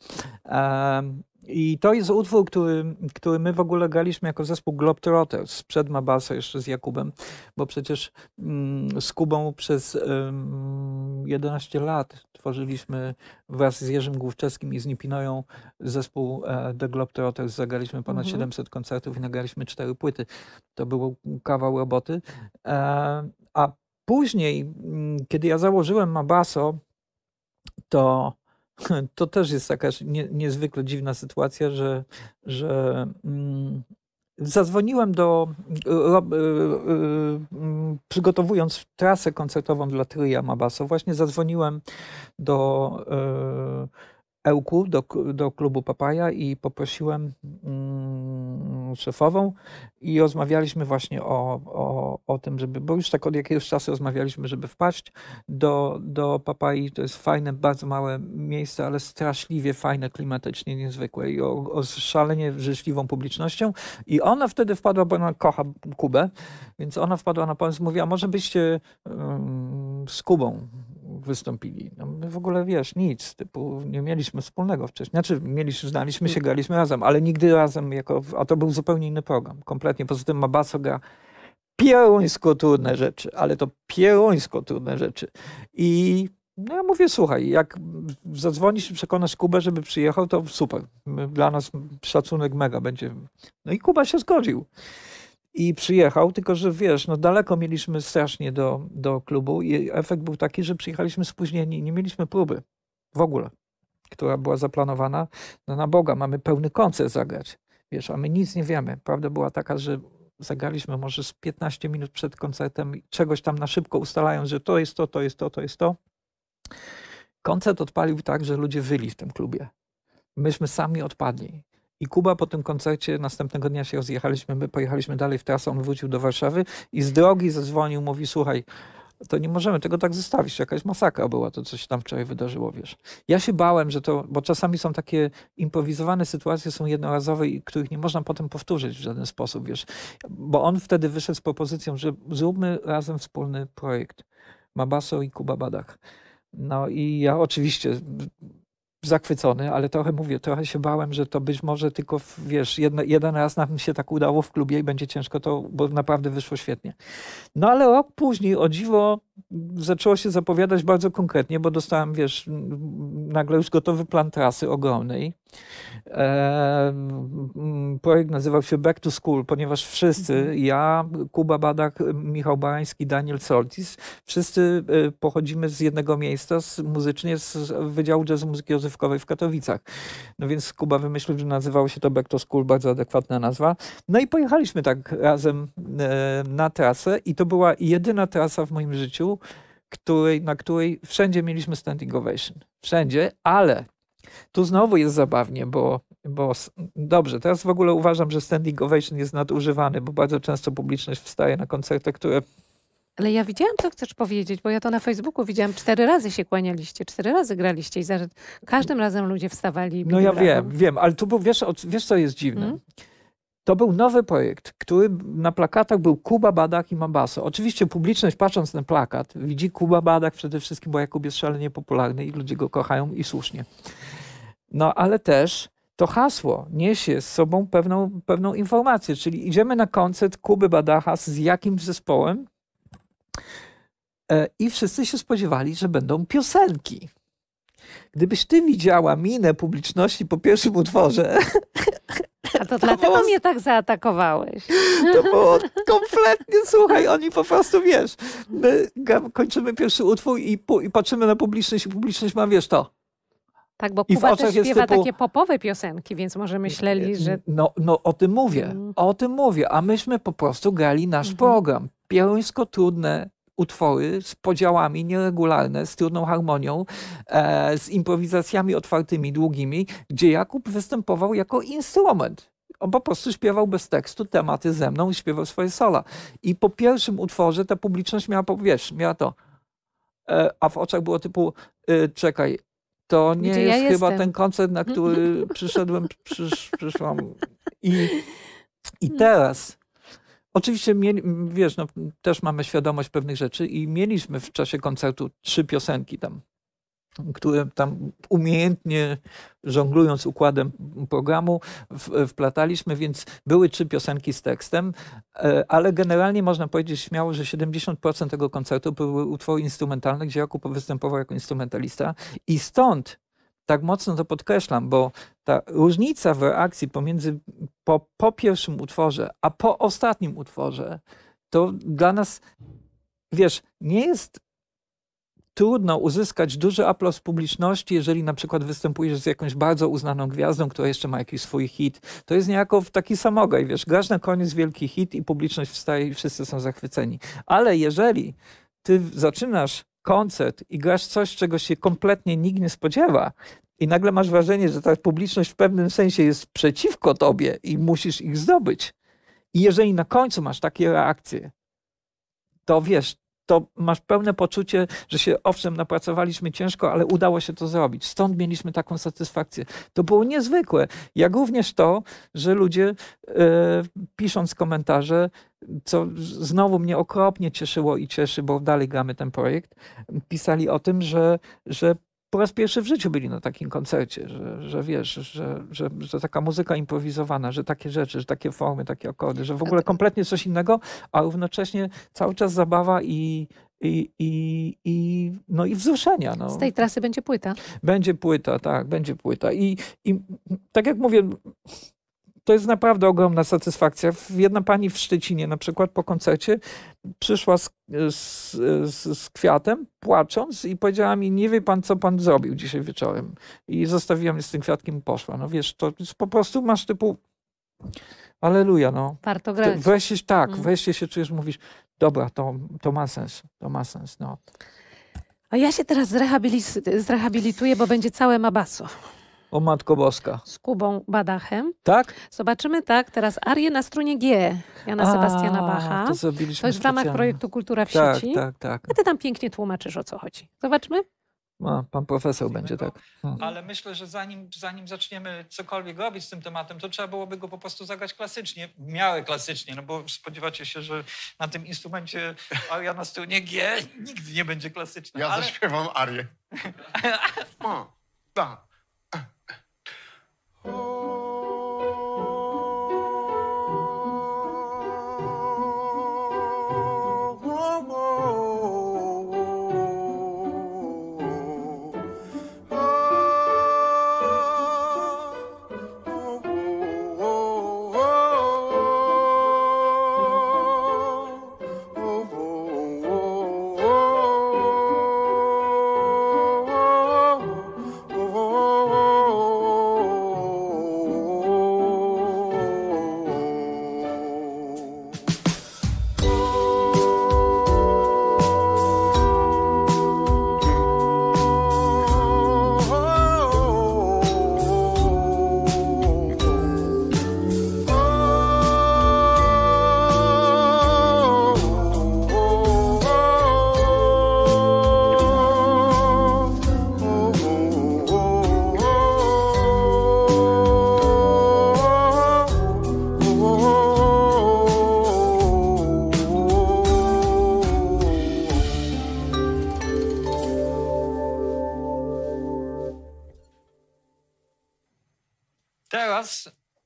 Um, I to jest utwór, który, który my w ogóle graliśmy jako zespół Globetrotters, przed MaBaSo jeszcze z Jakubem, bo przecież mm, z Kubą przez mm, jedenaście lat tworzyliśmy wraz z Jerzym Główczewskim i z Nipinoją zespół e, The Globetrotters. Zagraliśmy ponad mhm. siedemset koncertów i nagraliśmy cztery płyty. To był kawał roboty. E, a później, m, kiedy ja założyłem MaBaSo, to... To też jest taka nie, niezwykle dziwna sytuacja, że, że mm, zadzwoniłem do, ro, y, y, y, przygotowując trasę koncertową dla tria MaBaSo, właśnie zadzwoniłem do y, Ełku, do, do klubu Papaja i poprosiłem y, szefową i rozmawialiśmy właśnie o, o, o tym, żeby, bo już tak od jakiegoś czasu rozmawialiśmy, żeby wpaść do, do Papai. To jest fajne, bardzo małe miejsce, ale straszliwie fajne, klimatycznie niezwykłe i o, o szalenie życzliwą publicznością. I ona wtedy wpadła, bo ona kocha Kubę, więc ona wpadła na pomysł, mówiła, może byście um, z Kubą wystąpili. No my w ogóle, wiesz, nic, typu nie mieliśmy wspólnego wcześniej. Znaczy, mieliśmy, znaliśmy się, graliśmy razem, ale nigdy razem, jako, a to był zupełnie inny program. Kompletnie. Poza tym MaBaSo gra pieruńsko trudne rzeczy, ale to pieruńsko trudne rzeczy. I no ja mówię, słuchaj, jak zadzwonisz i przekonasz Kubę, żeby przyjechał, to super. Dla nas szacunek mega będzie. No i Kuba się zgodził. I przyjechał, tylko że wiesz, no daleko mieliśmy strasznie do, do klubu i efekt był taki, że przyjechaliśmy spóźnieni i nie mieliśmy próby w ogóle, która była zaplanowana. No na Boga, mamy pełny koncert zagrać. Wiesz, a my nic nie wiemy. Prawda była taka, że zagraliśmy może z piętnaście minut przed koncertem czegoś tam na szybko ustalając, że to jest to, to jest to, to jest to. Koncert odpalił tak, że ludzie wyli w tym klubie. Myśmy sami odpadli. I Kuba po tym koncercie, następnego dnia się rozjechaliśmy, my pojechaliśmy dalej w trasę, on wrócił do Warszawy i z drogi zadzwonił, mówi, słuchaj, to nie możemy tego tak zostawić, jakaś masakra była, to coś tam wczoraj wydarzyło, wiesz. Ja się bałem, że to, bo czasami są takie improwizowane sytuacje, są jednorazowe i których nie można potem powtórzyć w żaden sposób, wiesz. Bo on wtedy wyszedł z propozycją, że zróbmy razem wspólny projekt MaBaSo i Kuba Badach. No i ja oczywiście... zachwycony, ale trochę mówię, trochę się bałem, że to być może tylko, wiesz, jedno, jeden raz nam się tak udało w klubie i będzie ciężko to, bo naprawdę wyszło świetnie. No ale rok później, o dziwo, zaczęło się zapowiadać bardzo konkretnie, bo dostałem, wiesz, nagle już gotowy plan trasy ogromnej. E, projekt nazywał się Back to School, ponieważ wszyscy, ja, Kuba Badach, Michał Barański, Daniel Soltis, wszyscy pochodzimy z jednego miejsca, z, muzycznie z Wydziału Jazzu Muzyki Ozywkowej w Katowicach. No więc Kuba wymyślił, że nazywało się to Back to School, bardzo adekwatna nazwa. No i pojechaliśmy tak razem e, na trasę i to była jedyna trasa w moim życiu, Której, na której wszędzie mieliśmy standing ovation. Wszędzie, ale tu znowu jest zabawnie, bo, bo dobrze, teraz w ogóle uważam, że standing ovation jest nadużywany, bo bardzo często publiczność wstaje na koncerty, które... Ale ja widziałam, co chcesz powiedzieć, bo ja to na Facebooku widziałam, cztery razy się kłanialiście, cztery razy graliście i za każdym razem ludzie wstawali. No ja brawo. wiem, wiem, ale tu był, wiesz, wiesz co jest dziwne? Hmm? To był nowy projekt, który na plakatach był Kuba Badach i MaBaSo. Oczywiście publiczność, patrząc na plakat, widzi Kuba Badach przede wszystkim, bo Jakub jest szalenie popularny i ludzie go kochają i słusznie. No ale też to hasło niesie z sobą pewną, pewną informację, czyli idziemy na koncert Kuby Badacha z jakimś zespołem i wszyscy się spodziewali, że będą piosenki. Gdybyś ty widziała minę publiczności po pierwszym utworze... A to dlatego to mnie tak zaatakowałeś. To było kompletnie, słuchaj, oni po prostu, wiesz, my kończymy pierwszy utwór i, i patrzymy na publiczność i publiczność ma, wiesz, to. Tak, bo Kuba też śpiewa typu... takie popowe piosenki, więc może myśleli, że... No, no o tym mówię, mm. o tym mówię, a myśmy po prostu grali nasz mm -hmm. program. Pieruńsko trudne utwory z podziałami nieregularne, z trudną harmonią, e, z improwizacjami otwartymi, długimi, gdzie Jakub występował jako instrument. On po prostu śpiewał bez tekstu tematy ze mną i śpiewał swoje sola. I po pierwszym utworze ta publiczność miała, wiesz, miała to, e, a w oczach było typu, e, czekaj, to nie Gdzie jest ja chyba jestem? ten koncert, na który przyszedłem, przysz, przyszłam. I, i teraz, oczywiście, mieli, wiesz, no, też mamy świadomość pewnych rzeczy i mieliśmy w czasie koncertu trzy piosenki tam, które tam umiejętnie żonglując układem programu w, wplataliśmy, więc były trzy piosenki z tekstem, ale generalnie można powiedzieć śmiało, że siedemdziesiąt procent tego koncertu były utwory instrumentalne, gdzie Jakub występował jako instrumentalista i stąd tak mocno to podkreślam, bo ta różnica w reakcji pomiędzy po, po pierwszym utworze, a po ostatnim utworze, to dla nas, wiesz, nie jest trudno uzyskać duży aplauz publiczności, jeżeli na przykład występujesz z jakąś bardzo uznaną gwiazdą, która jeszcze ma jakiś swój hit. To jest niejako taki samogaj, wiesz, grasz na koniec wielki hit i publiczność wstaje i wszyscy są zachwyceni. Ale jeżeli ty zaczynasz koncert i grasz coś, czego się kompletnie nikt nie spodziewa i nagle masz wrażenie, że ta publiczność w pewnym sensie jest przeciwko tobie i musisz ich zdobyć. I jeżeli na końcu masz takie reakcje, to wiesz, to masz pełne poczucie, że się owszem napracowaliśmy ciężko, ale udało się to zrobić. Stąd mieliśmy taką satysfakcję. To było niezwykłe. Jak również to, że ludzie e, pisząc komentarze, co znowu mnie okropnie cieszyło i cieszy, bo dalej gramy ten projekt, pisali o tym, że, że po raz pierwszy w życiu byli na takim koncercie, że, że wiesz, że, że, że taka muzyka improwizowana, że takie rzeczy, że takie formy, takie akordy, że w ogóle kompletnie coś innego, a równocześnie cały czas zabawa i, i, i, i, no i wzruszenia. No. Z tej trasy będzie płyta. Będzie płyta, tak, będzie płyta. I, i tak jak mówię, to jest naprawdę ogromna satysfakcja. Jedna pani w Szczecinie na przykład po koncercie przyszła z, z, z, z kwiatem, płacząc i powiedziała mi, nie wie pan, co pan zrobił dzisiaj wieczorem. I zostawiła mnie z tym kwiatkiem i poszła. No wiesz, to po prostu masz typu aleluja, no. Warto grać. Wreszcie, tak, mm. wreszcie się czujesz, mówisz, dobra, to, to ma sens, to ma sens, no. A ja się teraz zrehabilit- zrehabilituję, bo będzie całe MaBaSo. O Matko Boska. Z Kubą Badachem. Tak? Zobaczymy, tak, teraz arię na strunie G Jana A, Sebastiana Bacha. To, zrobiliśmy to jest w ramach projektu Kultura w tak, sieci. Tak, tak, tak. A ty tam pięknie tłumaczysz, o co chodzi. Zobaczmy. A, pan profesor będzie, go, tak. Hmm. Ale myślę, że zanim, zanim zaczniemy cokolwiek robić z tym tematem, to trzeba byłoby go po prostu zagrać klasycznie, w miarę klasycznie, no bo spodziewacie się, że na tym instrumencie aria na strunie G nigdy nie będzie klasyczna. Ja ale... zaśpiewam arię. O, tak.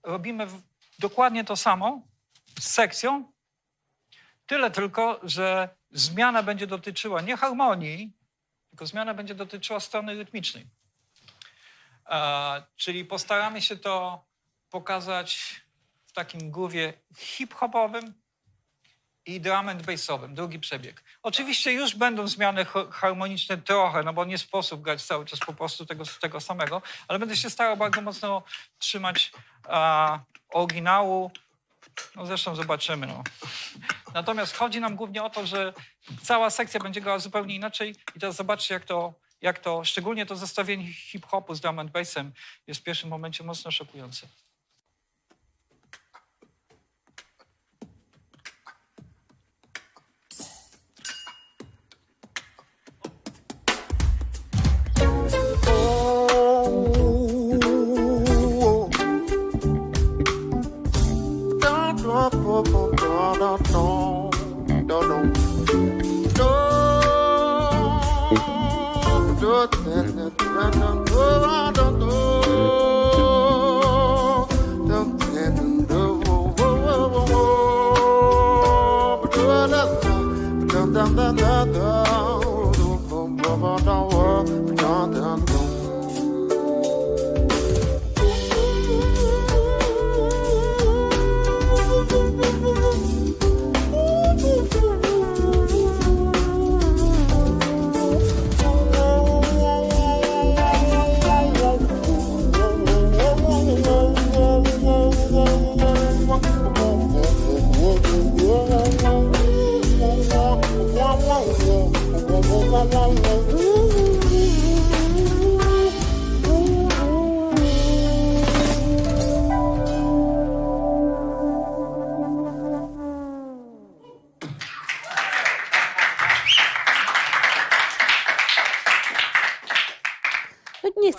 Robimy dokładnie to samo z sekcją, tyle tylko, że zmiana będzie dotyczyła nie harmonii, tylko zmiana będzie dotyczyła strony rytmicznej. Czyli postaramy się to pokazać w takim groove'ie hip-hopowym i drum and bassowym, drugi przebieg. Oczywiście już będą zmiany harmoniczne trochę, no bo nie sposób grać cały czas po prostu tego, tego samego, ale będę się starał bardzo mocno trzymać a, oryginału. No zresztą zobaczymy. No. Natomiast chodzi nam głównie o to, że cała sekcja będzie grała zupełnie inaczej i teraz zobaczcie, jak to, jak to szczególnie to zestawienie hip-hopu z drum and bassem jest w pierwszym momencie mocno szokujące.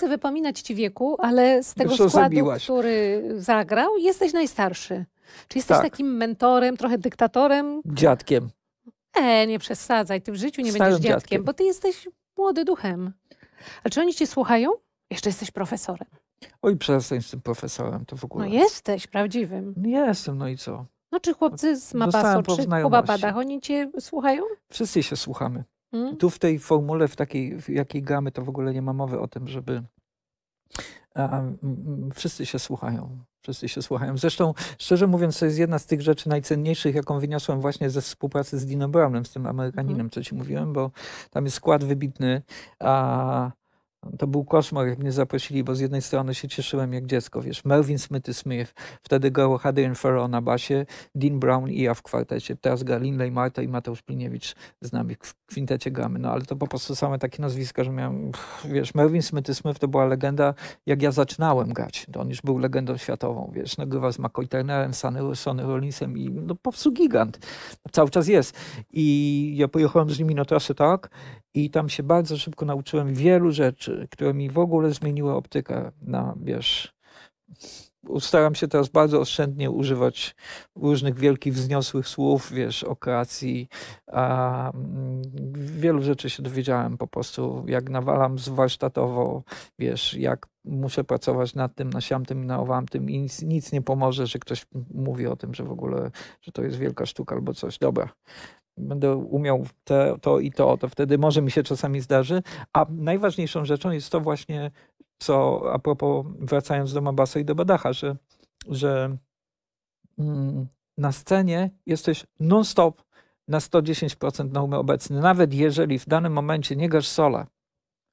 Wypominać ci wieku, ale z tego składu, zabiłaś. który zagrał, jesteś najstarszy. Czy jesteś tak. takim mentorem, trochę dyktatorem? Dziadkiem. E, nie przesadzaj, ty w życiu nie Starym będziesz dziadkiem, dziadkiem, bo ty jesteś młody duchem. A czy oni cię słuchają? Jeszcze jesteś profesorem. Oj, przestań z tym profesorem, to w ogóle. No jesteś prawdziwym. Jestem, no i co? No czy chłopcy z MaBaSo, czy Kuba Badach, oni cię słuchają? Wszyscy się słuchamy. Hmm? Tu w tej formule, w takiej, w jakiej gramy, to w ogóle nie ma mowy o tym, żeby... Wszyscy się słuchają. Wszyscy się słuchają. Zresztą, szczerze mówiąc, to jest jedna z tych rzeczy najcenniejszych, jaką wyniosłem właśnie ze współpracy z Deanem Brownem, z tym Amerykaninem, co ci mówiłem, bo tam jest skład wybitny. A to był koszmar, jak mnie zaprosili, bo z jednej strony się cieszyłem jak dziecko, wiesz, Marvin Smitty Smith, wtedy grał Hadrien Feraud na basie, Dean Brown i ja w kwartecie, teraz gra Linley Marta i Mateusz Pliniewicz z nami w kwintecie gramy, no ale to po prostu same takie nazwiska, że miałem, wiesz, Marvin Smitty Smith to była legenda, jak ja zaczynałem grać, to on już był legendą światową, wiesz, no grywa z McCoy Turnerem, Sonny Rollinsem i no po prostu gigant, cały czas jest i ja pojechałem z nimi na trasę, tak, i tam się bardzo szybko nauczyłem wielu rzeczy, które mi w ogóle zmieniły optykę na, wiesz... Staram się teraz bardzo oszczędnie używać różnych wielkich, wzniosłych słów, wiesz, o kreacji. A, wielu rzeczy się dowiedziałem po prostu, jak nawalam warsztatowo, wiesz, jak muszę pracować nad tym, na siamtym i na owamtym i nic, nic nie pomoże, że ktoś mówi o tym, że w ogóle, że to jest wielka sztuka albo coś. Dobra. Będę umiał te, to i to, to wtedy może mi się czasami zdarzy. A najważniejszą rzeczą jest to właśnie, co a propos, wracając do MaBaSo i do Badacha, że, że mm, na scenie jesteś non-stop na sto dziesięć procent na umy obecny. Nawet jeżeli w danym momencie nie grasz sola,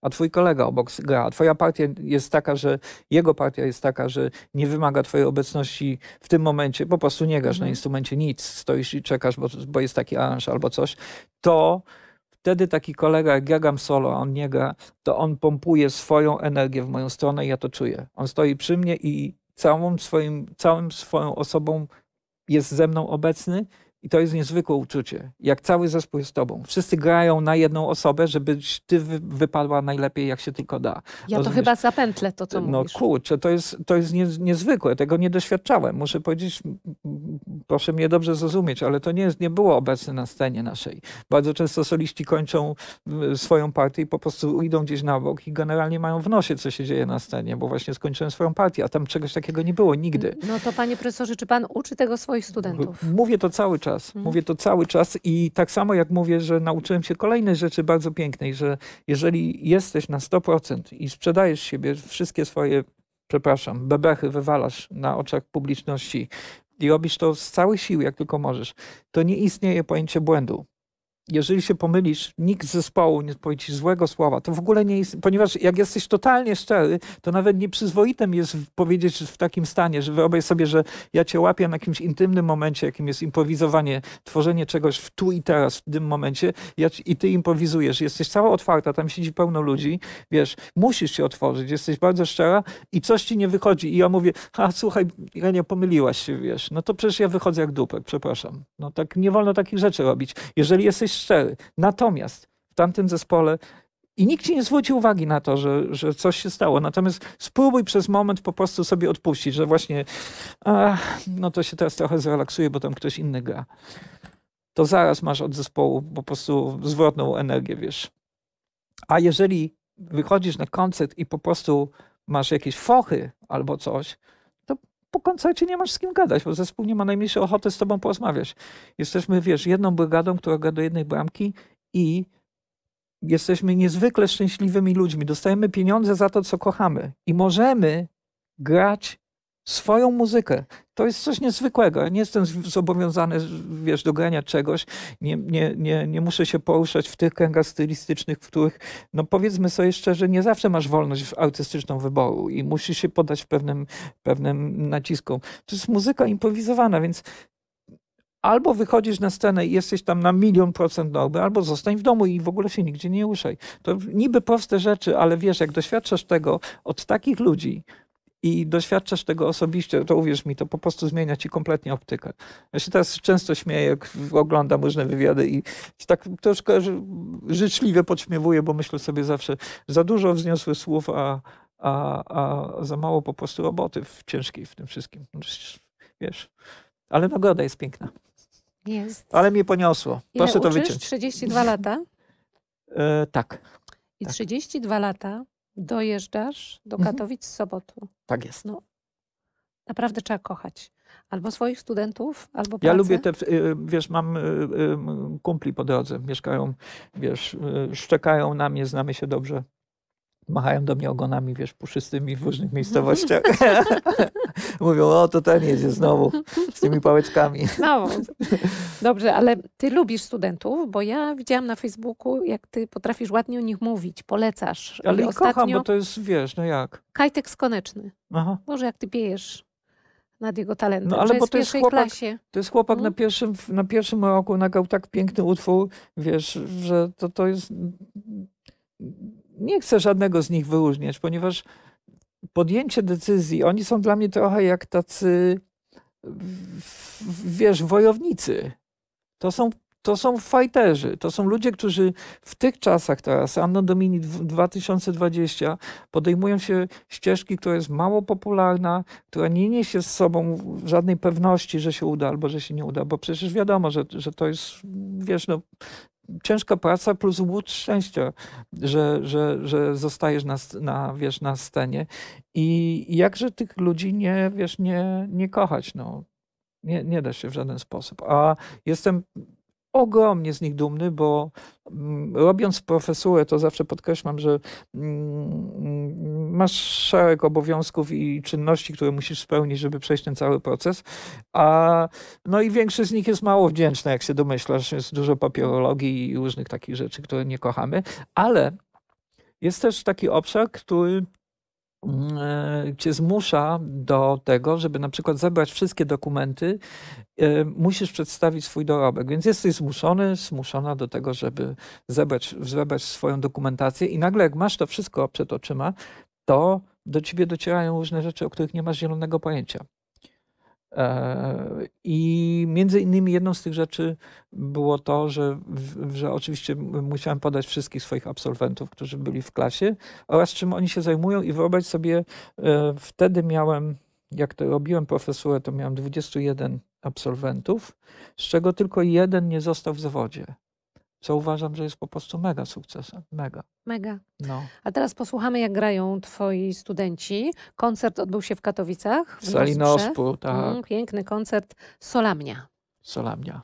a twój kolega obok gra, a twoja partia jest taka, że jego partia jest taka, że nie wymaga twojej obecności w tym momencie, po prostu nie grasz mm-hmm. na instrumencie nic, stoisz i czekasz, bo, bo jest taki aranż albo coś, to wtedy taki kolega, jak ja gram solo, a on nie gra, to on pompuje swoją energię w moją stronę i ja to czuję. On stoi przy mnie i całą, swoim, całą swoją osobą jest ze mną obecny. I to jest niezwykłe uczucie, jak cały zespół jest z tobą. Wszyscy grają na jedną osobę, żebyś ty wypadła najlepiej, jak się tylko da. Ja Rozumiesz? to chyba zapętlę to, co no, mówisz. No kurczę, to jest, to jest nie, niezwykłe, tego nie doświadczałem. Muszę powiedzieć, proszę mnie dobrze zrozumieć, ale to nie, jest, nie było obecne na scenie naszej. Bardzo często soliści kończą swoją partię i po prostu idą gdzieś na bok i generalnie mają w nosie, co się dzieje na scenie, bo właśnie skończyłem swoją partię, a tam czegoś takiego nie było nigdy. No to panie profesorze, czy pan uczy tego swoich studentów? Mówię to cały czas. czas. Mm. Mówię to cały czas i tak samo jak mówię, że nauczyłem się kolejnej rzeczy bardzo pięknej, że jeżeli jesteś na sto procent i sprzedajesz siebie, wszystkie swoje, przepraszam, bebechy wywalasz na oczach publiczności i robisz to z całej siły, jak tylko możesz, to nie istnieje pojęcie błędu. Jeżeli się pomylisz, nikt z zespołu nie powie ci złego słowa. To w ogóle nie jest, ponieważ jak jesteś totalnie szczery, to nawet nieprzyzwoitym jest powiedzieć w takim stanie, że wyobraź sobie, że ja cię łapię na jakimś intymnym momencie, jakim jest improwizowanie, tworzenie czegoś w tu i teraz, w tym momencie ja, i ty improwizujesz. Jesteś cała otwarta, tam siedzi pełno ludzi, wiesz, musisz się otworzyć, jesteś bardzo szczera i coś ci nie wychodzi. I ja mówię, a słuchaj, Renia, pomyliłaś się, wiesz, no to przecież ja wychodzę jak dupek, przepraszam. No tak nie wolno takich rzeczy robić. Jeżeli jesteś szczery. Natomiast w tamtym zespole i nikt ci nie zwróci uwagi na to, że, że coś się stało. Natomiast spróbuj przez moment po prostu sobie odpuścić, że właśnie a, no to się teraz trochę zrelaksuje, bo tam ktoś inny gra. To zaraz masz od zespołu po prostu zwrotną energię, wiesz. A jeżeli wychodzisz na koncert i po prostu masz jakieś fochy albo coś, po koncercie nie masz z kim gadać, bo zespół nie ma najmniejszej ochoty z tobą porozmawiać. Jesteśmy, wiesz, jedną brygadą, która gra do jednej bramki i jesteśmy niezwykle szczęśliwymi ludźmi. Dostajemy pieniądze za to, co kochamy i możemy grać swoją muzykę. To jest coś niezwykłego. Ja nie jestem zobowiązany, wiesz, do grania czegoś. Nie, nie, nie, nie muszę się poruszać w tych kręgach stylistycznych, w których, no powiedzmy sobie szczerze, nie zawsze masz wolność artystyczną wyboru i musisz się poddać pewnym, pewnym naciskom. To jest muzyka improwizowana, więc albo wychodzisz na scenę i jesteś tam na milion procent normy, albo zostań w domu i w ogóle się nigdzie nie ruszaj. To niby proste rzeczy, ale wiesz, jak doświadczasz tego od takich ludzi, i doświadczasz tego osobiście, to uwierz mi, to po prostu zmienia ci kompletnie optykę. Ja się teraz często śmieję, jak oglądam różne wywiady i tak troszkę życzliwie podśmiewuję, bo myślę sobie zawsze, za dużo wzniosły słów, a, a, a za mało po prostu roboty w ciężkiej w tym wszystkim. Wiesz, ale nagroda jest piękna. Jest. Ale mnie poniosło. Ile proszę uczysz? To wyciąć. trzydzieści dwa lata? E, tak. I tak. trzydzieści dwa lata? Dojeżdżasz do Katowic z Sopotu. Tak jest. No, naprawdę trzeba kochać. Albo swoich studentów, albo pracę. Ja lubię te, wiesz, mam kumpli po drodze. Mieszkają, wiesz, szczekają na mnie, znamy się dobrze. Machają do mnie ogonami, wiesz, puszystymi w różnych miejscowościach. Mówią, o to ten jedzie znowu z tymi pałeczkami. No, dobrze, ale ty lubisz studentów, bo ja widziałam na Facebooku, jak ty potrafisz ładnie o nich mówić, polecasz. Ale i ostatnio kocham, bo to jest, wiesz, no jak. Kajtek z Koneczny. Aha. Boże, jak ty bijesz nad jego talentem. No, ale bo jest to, jest chłopak, to jest chłopak hmm? na, pierwszym, na pierwszym roku nagrał tak piękny utwór, wiesz, że to, to jest... Nie chcę żadnego z nich wyróżniać, ponieważ podjęcie decyzji, oni są dla mnie trochę jak tacy, wiesz, wojownicy. To są, to są fajterzy, to są ludzie, którzy w tych czasach teraz, Anno Domini dwa tysiące dwudziesty, podejmują się ścieżki, która jest mało popularna, która nie niesie z sobą żadnej pewności, że się uda albo że się nie uda, bo przecież wiadomo, że, że to jest, wiesz, no... Ciężka praca plus łód szczęścia, że, że, że zostajesz na, na, wiesz, na scenie. I jakże tych ludzi nie, wiesz, nie, nie kochać? No. Nie, nie da się w żaden sposób. A jestem ogromnie z nich dumny, bo mm, robiąc profesurę, to zawsze podkreślam, że mm, masz szereg obowiązków i czynności, które musisz spełnić, żeby przejść ten cały proces. A, no i większość z nich jest mało wdzięczna, jak się domyślasz. Jest dużo papierologii i różnych takich rzeczy, które nie kochamy. Ale jest też taki obszar, który cię zmusza do tego, żeby na przykład zebrać wszystkie dokumenty, musisz przedstawić swój dorobek, więc jesteś zmuszony, zmuszona do tego, żeby zebrać, zebrać swoją dokumentację i nagle jak masz to wszystko przed oczyma, to do ciebie docierają różne rzeczy, o których nie masz zielonego pojęcia. I między innymi jedną z tych rzeczy było to, że, że oczywiście musiałem podać wszystkich swoich absolwentów, którzy byli w klasie oraz czym oni się zajmują i wyobraź sobie, wtedy miałem, jak to robiłem profesurę, to miałem dwudziestu jeden absolwentów, z czego tylko jeden nie został w zawodzie. Co uważam, że jest po prostu mega sukcesem. Mega. Mega. No. A teraz posłuchamy, jak grają twoi studenci. Koncert odbył się w Katowicach. W sali Nospół, tak. Mm, piękny koncert. Solamnia. Solamnia.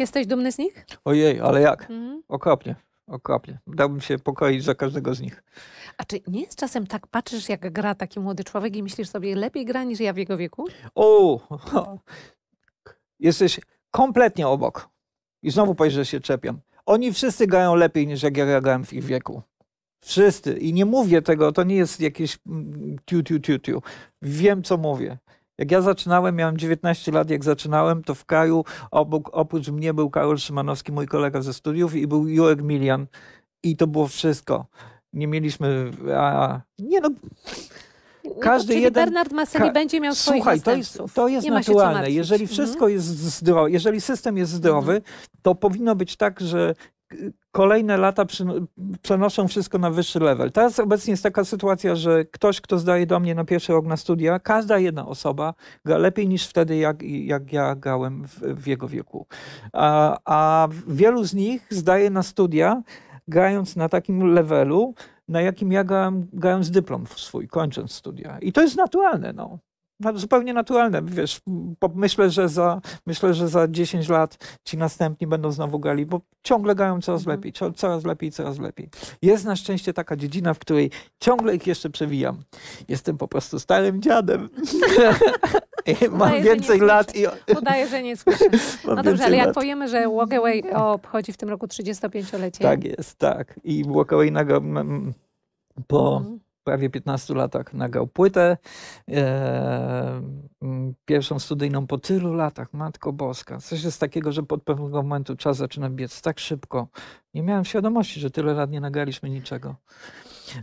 Jesteś dumny z nich? Ojej, ale jak? Mhm. Okropnie, okropnie. Dałbym się pokoić za każdego z nich. A czy nie jest czasem tak, patrzysz jak gra taki młody człowiek i myślisz sobie, lepiej gra niż ja w jego wieku? O, jesteś kompletnie obok. I znowu powiesz, że się czepiam. Oni wszyscy grają lepiej niż jak ja grałem w ich wieku. Wszyscy. I nie mówię tego, to nie jest jakieś tiu, tiu, tiu, tiu. Wiem, co mówię. Jak ja zaczynałem, miałem dziewiętnaście lat, jak zaczynałem, to w kraju obok, oprócz mnie był Karol Szymanowski, mój kolega ze studiów, i był Jurek Milian. I to było wszystko. Nie mieliśmy... A, nie no... Każdy Czyli jeden... Bernard Maseli będzie miał swoich Słuchaj, to jest, to jest naturalne. Jeżeli wszystko mhm. jest zdrowe, jeżeli system jest zdrowy, mhm. to powinno być tak, że kolejne lata przenoszą wszystko na wyższy level. Teraz obecnie jest taka sytuacja, że ktoś, kto zdaje do mnie na pierwszy rok na studia, każda jedna osoba gra lepiej niż wtedy, jak, jak ja grałem w, w jego wieku. A, a wielu z nich zdaje na studia, grając na takim levelu, na jakim ja grałem, grałem z dyplom swój, kończąc studia. I to jest naturalne, no. Zupełnie naturalne, wiesz. Myślę, że za, myślę, że za dziesięć lat ci następni będą znowu grali, bo ciągle grają coraz mhm. lepiej, coraz lepiej, coraz lepiej. Jest na szczęście taka dziedzina, w której ciągle ich jeszcze przewijam. Jestem po prostu starym dziadem. Mam udaje, więcej lat i... Udaje, że nie słyszę. No dobrze, ale jak lat. powiemy, że Walk Away obchodzi w tym roku trzydziestopięciolecie. Tak jest, tak. I Walk Away nagrał po... Mhm. prawie piętnastu latach nagrał płytę, e, pierwszą studyjną po tylu latach, Matko Boska. Coś jest takiego, że od pewnego momentu czas zaczyna biec tak szybko. Nie miałem świadomości, że tyle lat nie nagraliśmy niczego.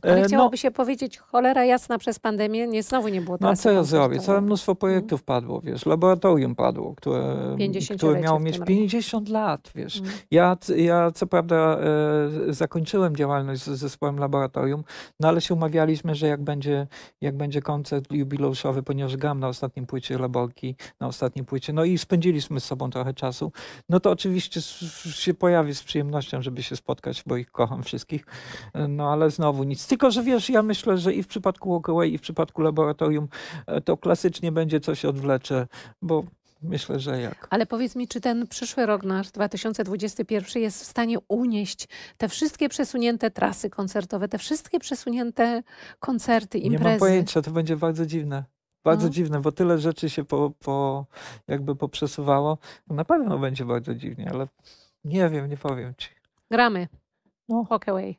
E, Ale chciałoby no, się powiedzieć, cholera jasna, przez pandemię nie, znowu nie było. No co ja zrobię? Całe mnóstwo projektów padło, wiesz, laboratorium padło, które, które miało mieć pięćdziesiąt lat, wiesz. Mm. Ja, ja co prawda e, zakończyłem działalność z zespołem Laboratorium, no ale się umawialiśmy, że jak będzie, jak będzie koncert jubileuszowy, ponieważ gram na ostatnim płycie Laborki, na ostatnim płycie, no i spędziliśmy z sobą trochę czasu, no to oczywiście się pojawi z przyjemnością, żeby się spotkać, bo ich kocham wszystkich, no ale znowu nic. Tylko, że wiesz, ja myślę, że i w przypadku Walk Away, i w przypadku Laboratorium to klasycznie będzie coś odwlecze, bo myślę, że jak. Ale powiedz mi, czy ten przyszły rok nasz, dwa tysiące dwudziesty pierwszy, jest w stanie unieść te wszystkie przesunięte trasy koncertowe, te wszystkie przesunięte koncerty, imprezy? Nie mam pojęcia, to będzie bardzo dziwne. Bardzo no. dziwne, bo tyle rzeczy się po, po jakby poprzesuwało. Na pewno będzie bardzo dziwnie, ale nie wiem, nie powiem ci. Gramy. No. Walk Away.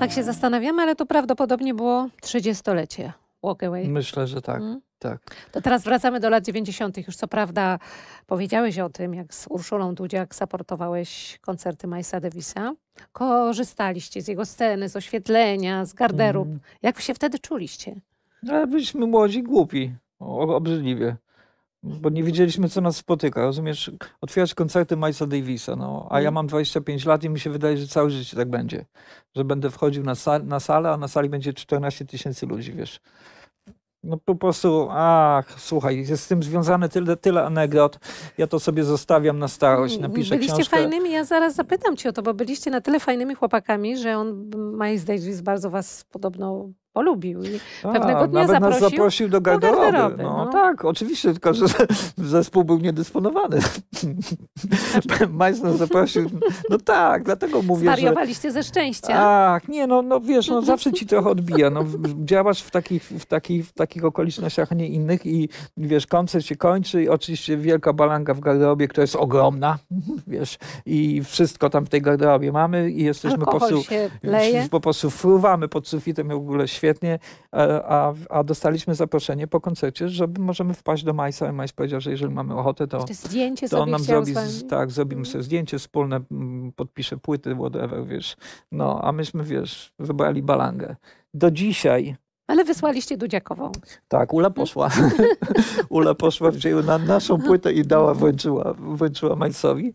Tak się zastanawiamy, ale to prawdopodobnie było trzydziestolecie Walk Away. Myślę, że tak. Hmm? Tak. To teraz wracamy do lat dziewięćdziesiątych. Już co prawda powiedziałeś o tym, jak z Urszulą Dudziak supportowałeś koncerty Milesa Davisa. Korzystaliście z jego sceny, z oświetlenia, z garderób. Mm. Jak wy się wtedy czuliście? No, byliśmy młodzi, głupi, o, obrzydliwie. Bo nie wiedzieliśmy, co nas spotyka. Rozumiesz, otwierasz koncerty Milesa Davisa, no, a ja mam dwadzieścia pięć lat i mi się wydaje, że całe życie tak będzie. Że będę wchodził na, sal na salę, a na sali będzie czternaście tysięcy ludzi, wiesz. No po prostu, ach, słuchaj, jest z tym związane tyle, tyle anegdot, ja to sobie zostawiam na starość, napiszę byliście książkę. Byliście fajnymi, ja zaraz zapytam cię o to, bo byliście na tyle fajnymi chłopakami, że on, Miles Davis, bardzo was podobno polubił i A, pewnego dnia nawet zaprosił, nas zaprosił do garderoby. Do garderoby no, no tak, oczywiście, tylko że zespół był niedysponowany. Miles nas zaprosił, no tak, dlatego mówię, Zwariowaliście że... ze szczęścia. Tak, nie, no, no wiesz, no, zawsze ci trochę odbija. No, działasz w takich, w, takich, w takich okolicznościach, a nie innych i wiesz, koncert się kończy i oczywiście wielka balanga w garderobie, która jest ogromna, wiesz, i wszystko tam w tej garderobie mamy i jesteśmy po prostu, się leje. po prostu fruwamy pod sufitem i w ogóle świetnie, a, a dostaliśmy zaproszenie po koncercie, że możemy wpaść do Milesa i Miles powiedział, że jeżeli mamy ochotę, to, zdjęcie to on nam zrobi, tak, zrobimy sobie zdjęcie wspólne, podpisze płyty, whatever, wiesz. No, a myśmy, wiesz, wybrali balangę. Do dzisiaj... Ale wysłaliście Dudziakową. Tak, Ula poszła. Ula poszła, wzięła na naszą płytę i dała, wręczyła, wręczyła Milesowi.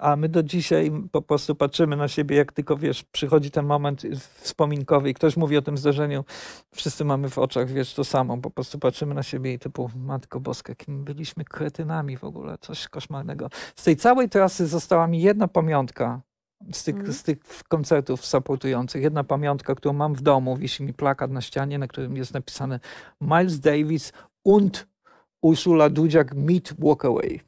A my do dzisiaj po prostu patrzymy na siebie, jak tylko wiesz, przychodzi ten moment wspominkowy i ktoś mówi o tym zdarzeniu, wszyscy mamy w oczach, wiesz, to samo. Po prostu patrzymy na siebie i typu, Matko Boska, kim byliśmy kretynami w ogóle, coś koszmarnego. Z tej całej trasy została mi jedna pamiątka. Z tych, mm. z tych koncertów supportujących. Jedna pamiątka, którą mam w domu, wisi mi plakat na ścianie, na którym jest napisane Miles Davis und Urszula Dudziak meet Walk Away.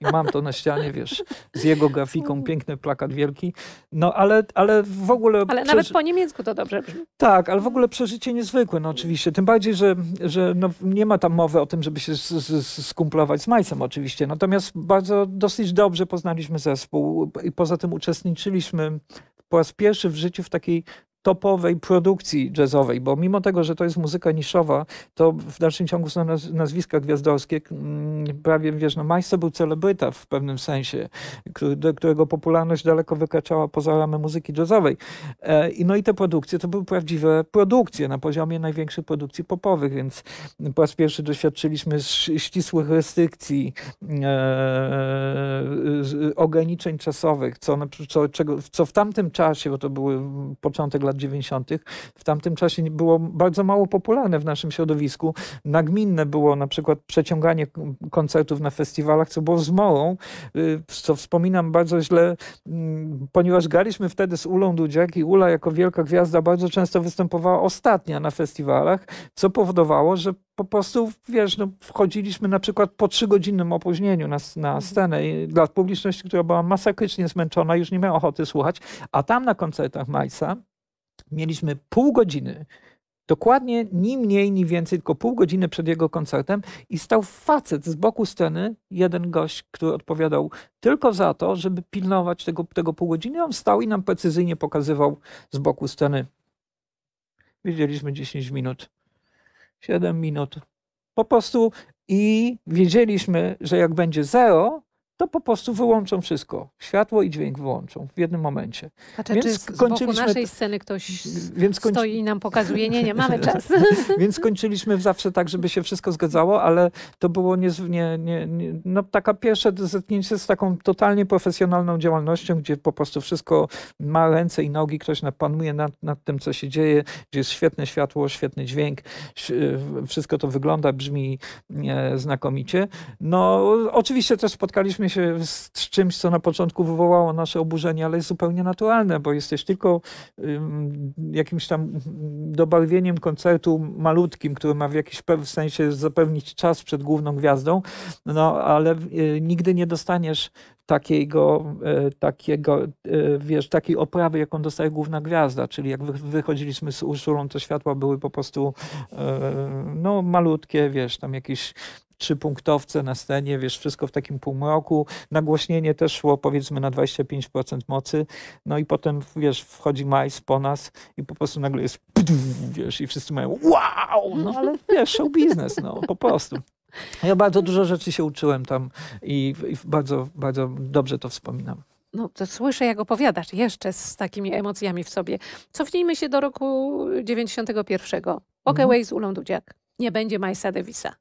I mam to na ścianie, wiesz, z jego grafiką, piękny plakat wielki. No ale, ale w ogóle... Ale nawet po niemiecku to dobrze brzmi. Tak, ale w ogóle przeżycie niezwykłe, no oczywiście. Tym bardziej, że, że no, nie ma tam mowy o tym, żeby się z, z, skumplować z Milesem oczywiście. Natomiast bardzo, dosyć dobrze poznaliśmy zespół i poza tym uczestniczyliśmy po raz pierwszy w życiu w takiej topowej produkcji jazzowej, bo mimo tego, że to jest muzyka niszowa, to w dalszym ciągu są naz nazwiska gwiazdorskie. Prawie, wiesz, no Miles był celebryta w pewnym sensie, który, do którego popularność daleko wykraczała poza ramy muzyki jazzowej. E, i no i te produkcje to były prawdziwe produkcje na poziomie największych produkcji popowych, więc po raz pierwszy doświadczyliśmy ścisłych restrykcji, e, ograniczeń czasowych, co, co, czego, co w tamtym czasie, bo to były początek lat dziewięćdziesiątych. W tamtym czasie było bardzo mało popularne w naszym środowisku. Nagminne było na przykład przeciąganie koncertów na festiwalach, co było zmorą, co wspominam bardzo źle, ponieważ graliśmy wtedy z Ulą Dudziak i Ula jako wielka gwiazda bardzo często występowała ostatnia na festiwalach, co powodowało, że po prostu, wiesz, no, wchodziliśmy na przykład po trzygodzinnym opóźnieniu na, na scenę i dla publiczności, która była masakrycznie zmęczona, już nie miała ochoty słuchać, a tam na koncertach Milesa mieliśmy pół godziny, dokładnie ni mniej, ni więcej, tylko pół godziny przed jego koncertem i stał facet z boku sceny, jeden gość, który odpowiadał tylko za to, żeby pilnować tego, tego pół godziny. On stał i nam precyzyjnie pokazywał z boku sceny. Wiedzieliśmy dziesięć minut, siedem minut. Po prostu i wiedzieliśmy, że jak będzie zero, to po prostu wyłączą wszystko. Światło i dźwięk wyłączą w jednym momencie. A czy, więc czy z boku naszej sceny ktoś więc kończy... stoi i nam pokazuje, nie, nie, mamy czas. Więc kończyliśmy zawsze tak, żeby się wszystko zgadzało, ale to było nie, nie, nie, no, taka pierwsze zetknięcie z taką totalnie profesjonalną działalnością, gdzie po prostu wszystko ma ręce i nogi, ktoś panuje nad, nad tym, co się dzieje, gdzie jest świetne światło, świetny dźwięk, wszystko to wygląda, brzmi nie, znakomicie. No, oczywiście też spotkaliśmy się z czymś, co na początku wywołało nasze oburzenie, ale jest zupełnie naturalne, bo jesteś tylko um, jakimś tam dobarwieniem koncertu malutkim, który ma w jakiś sensie zapewnić czas przed główną gwiazdą, no ale y, nigdy nie dostaniesz takiego, y, takiego y, wiesz, takiej oprawy, jaką dostaje główna gwiazda, czyli jak wy, wychodziliśmy z Urszulą, to światła były po prostu y, no malutkie, wiesz, tam jakieś trzypunktowce na scenie, wiesz, wszystko w takim półmroku. Nagłośnienie też szło powiedzmy na dwadzieścia pięć procent mocy. No i potem, wiesz, wchodzi Miles po nas i po prostu nagle jest, wiesz, i wszyscy mają wow, no ale wiesz, show biznes, no po prostu. Ja bardzo dużo rzeczy się uczyłem tam i, i bardzo, bardzo dobrze to wspominam. No to słyszę, jak opowiadasz, jeszcze z takimi emocjami w sobie. Cofnijmy się do roku dziewięćdziesiątego pierwszego. Walk Away z Ulą Dudziak. Nie będzie Milesa Davisa.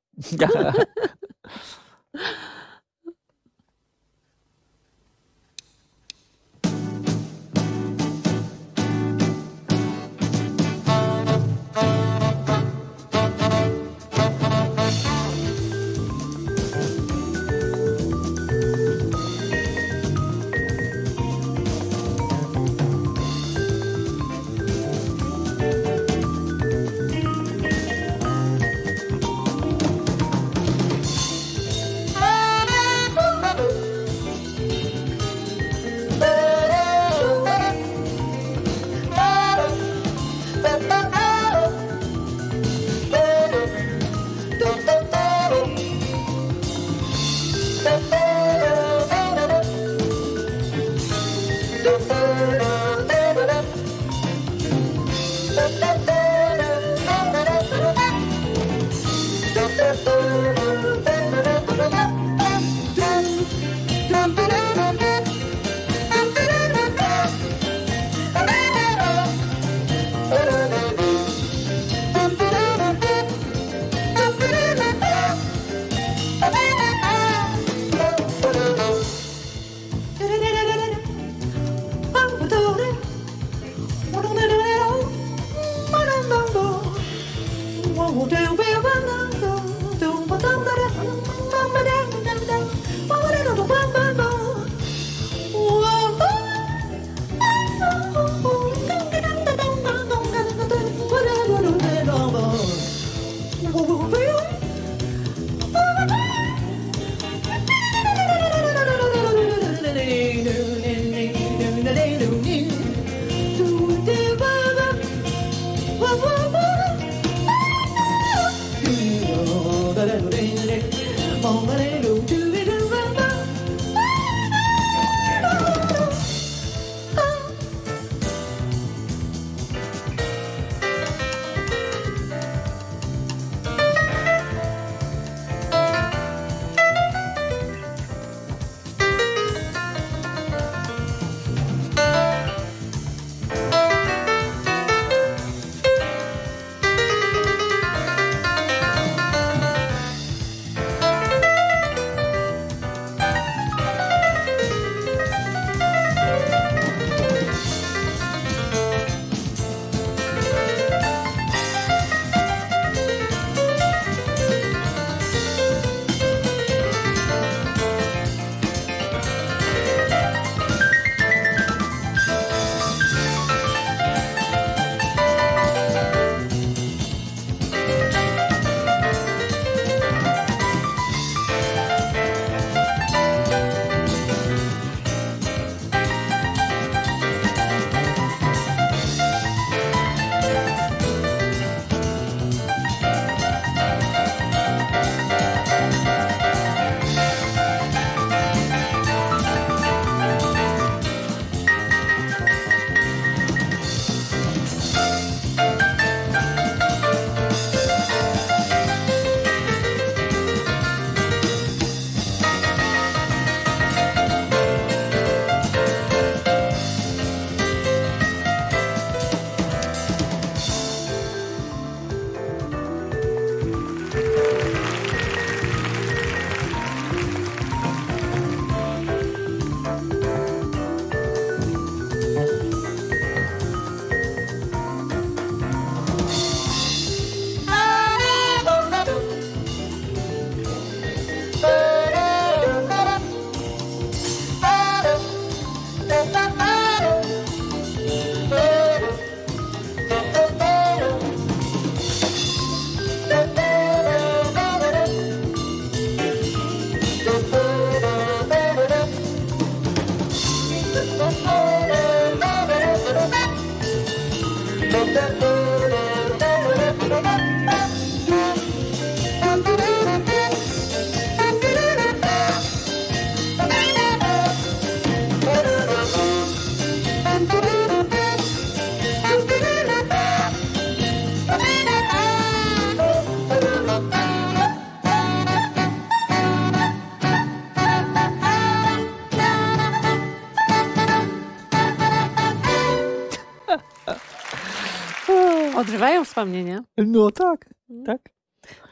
Odżywają wspomnienia. No tak, tak.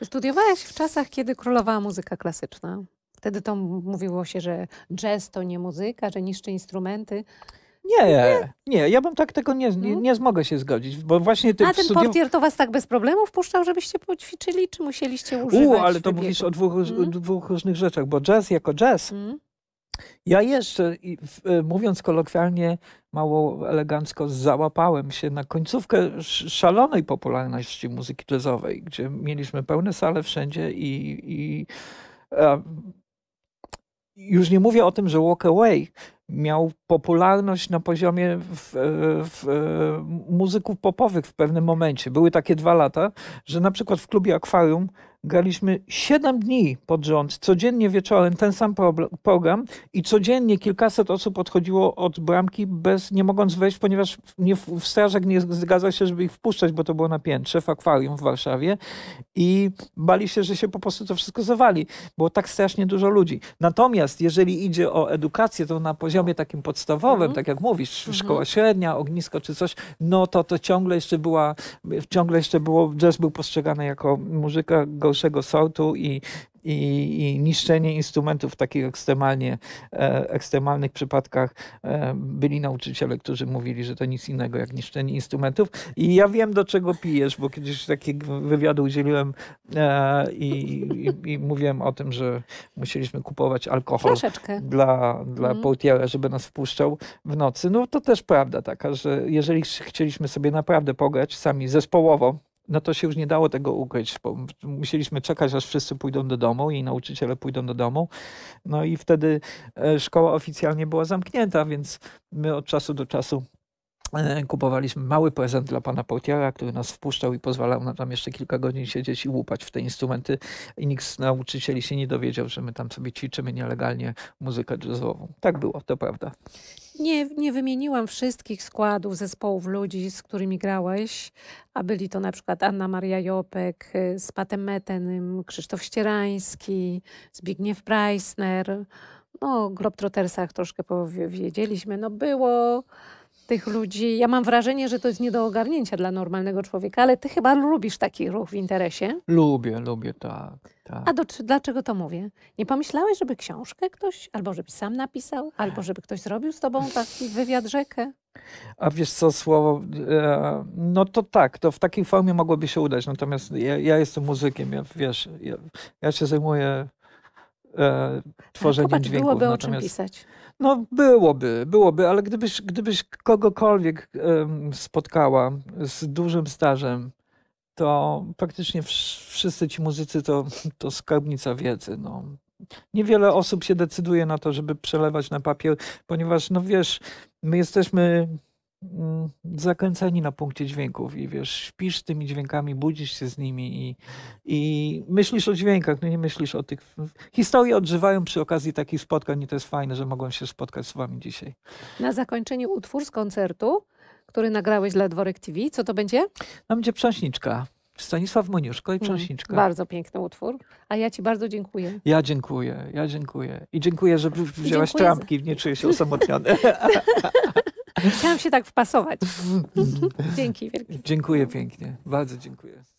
Studiowałaś w czasach, kiedy królowała muzyka klasyczna. Wtedy to mówiło się, że jazz to nie muzyka, że niszczy instrumenty. Nie, nie, nie, ja bym tak tego nie, nie, nie mogę się zgodzić, bo właśnie... Ty A ten studium... portier to was tak bez problemu wpuszczał, żebyście poćwiczyli, czy musieliście używać? U, ale to wybiegu? Mówisz o dwóch, mm. o dwóch różnych rzeczach, bo jazz jako jazz, mm. ja jeszcze, mówiąc kolokwialnie, mało elegancko, załapałem się na końcówkę szalonej popularności muzyki jazzowej, gdzie mieliśmy pełne sale wszędzie i... i a, już nie mówię o tym, że Walk Away miał popularność na poziomie w, w, muzyków popowych w pewnym momencie. Były takie dwa lata, że na przykład w klubie Akwarium graliśmy siedem dni pod rząd, codziennie wieczorem ten sam program i codziennie kilkaset osób odchodziło od bramki, bez, nie mogąc wejść, ponieważ nie, w strażak nie zgadzał się, żeby ich wpuszczać, bo to było na piętrze w Akwarium w Warszawie i bali się, że się po prostu to wszystko zawali. Było tak strasznie dużo ludzi. Natomiast jeżeli idzie o edukację, to na poziomie takim podstawowym, mhm. tak jak mówisz, szkoła mhm. średnia, ognisko czy coś, no to to ciągle jeszcze była, ciągle jeszcze było, jazz był postrzegany jako muzyka gorszego sortu i, i, i niszczenie instrumentów w takich ekstremalnie, e, ekstremalnych przypadkach. E, byli nauczyciele, którzy mówili, że to nic innego jak niszczenie instrumentów. I ja wiem, do czego pijesz, bo kiedyś takiego wywiadu udzieliłem e, i, i, i mówiłem o tym, że musieliśmy kupować alkohol Troszeczkę. dla, dla mm. portiera, żeby nas wpuszczał w nocy. No to też prawda taka, że jeżeli chcieliśmy sobie naprawdę pograć sami zespołowo, no to się już nie dało tego ukryć. Musieliśmy czekać, aż wszyscy pójdą do domu i nauczyciele pójdą do domu. No i wtedy szkoła oficjalnie była zamknięta, więc my od czasu do czasu kupowaliśmy mały prezent dla pana portiera, który nas wpuszczał i pozwalał nam tam jeszcze kilka godzin siedzieć i łupać w te instrumenty. I nikt z nauczycieli się nie dowiedział, że my tam sobie ćwiczymy nielegalnie muzykę jazzową. Tak było, to prawda. Nie, nie wymieniłam wszystkich składów, zespołów ludzi, z którymi grałeś, a byli to na przykład Anna Maria Jopek z Patem Metenem, Krzysztof Ścierański, Zbigniew Preissner. No, o Globetrottersach troszkę powiedzieliśmy. No było... tych ludzi. Ja mam wrażenie, że to jest nie do ogarnięcia dla normalnego człowieka, ale ty chyba lubisz taki ruch w interesie. Lubię, lubię, tak. tak. A do, dlaczego to mówię? Nie pomyślałeś, żeby książkę ktoś, albo żebyś sam napisał, albo żeby ktoś zrobił z tobą taki wywiad rzekę? A wiesz co, słowo, no to tak, to w takiej formie mogłoby się udać, natomiast ja, ja jestem muzykiem, ja, wiesz, ja, ja się zajmuję e, tworzeniem popatrz, dźwięków. Byłoby o czym pisać. No byłoby, byłoby, ale gdybyś, gdybyś kogokolwiek um, spotkała z dużym stażem, to praktycznie wszyscy ci muzycy to, to skarbnica wiedzy. No. Niewiele osób się decyduje na to, żeby przelewać na papier, ponieważ no wiesz, my jesteśmy mm, zakręceni na punkcie dźwięków i wiesz, śpisz z tymi dźwiękami, budzisz się z nimi i, i myślisz o dźwiękach, no nie myślisz o tych... Historie odżywają przy okazji takich spotkań i to jest fajne, że mogłem się spotkać z wami dzisiaj. Na zakończenie utwór z koncertu, który nagrałeś dla Dworek T V. Co to będzie? To będzie Prząśniczka. Stanisław Moniuszko i Prząśniczka. Mm, bardzo piękny utwór. A ja ci bardzo dziękuję. Ja dziękuję, ja dziękuję. I dziękuję, że wzięłaś trampki. Za... Nie czuję się osamotniony. Chciałam się tak wpasować. Dzięki wielkie. Dziękuję pięknie. Bardzo dziękuję.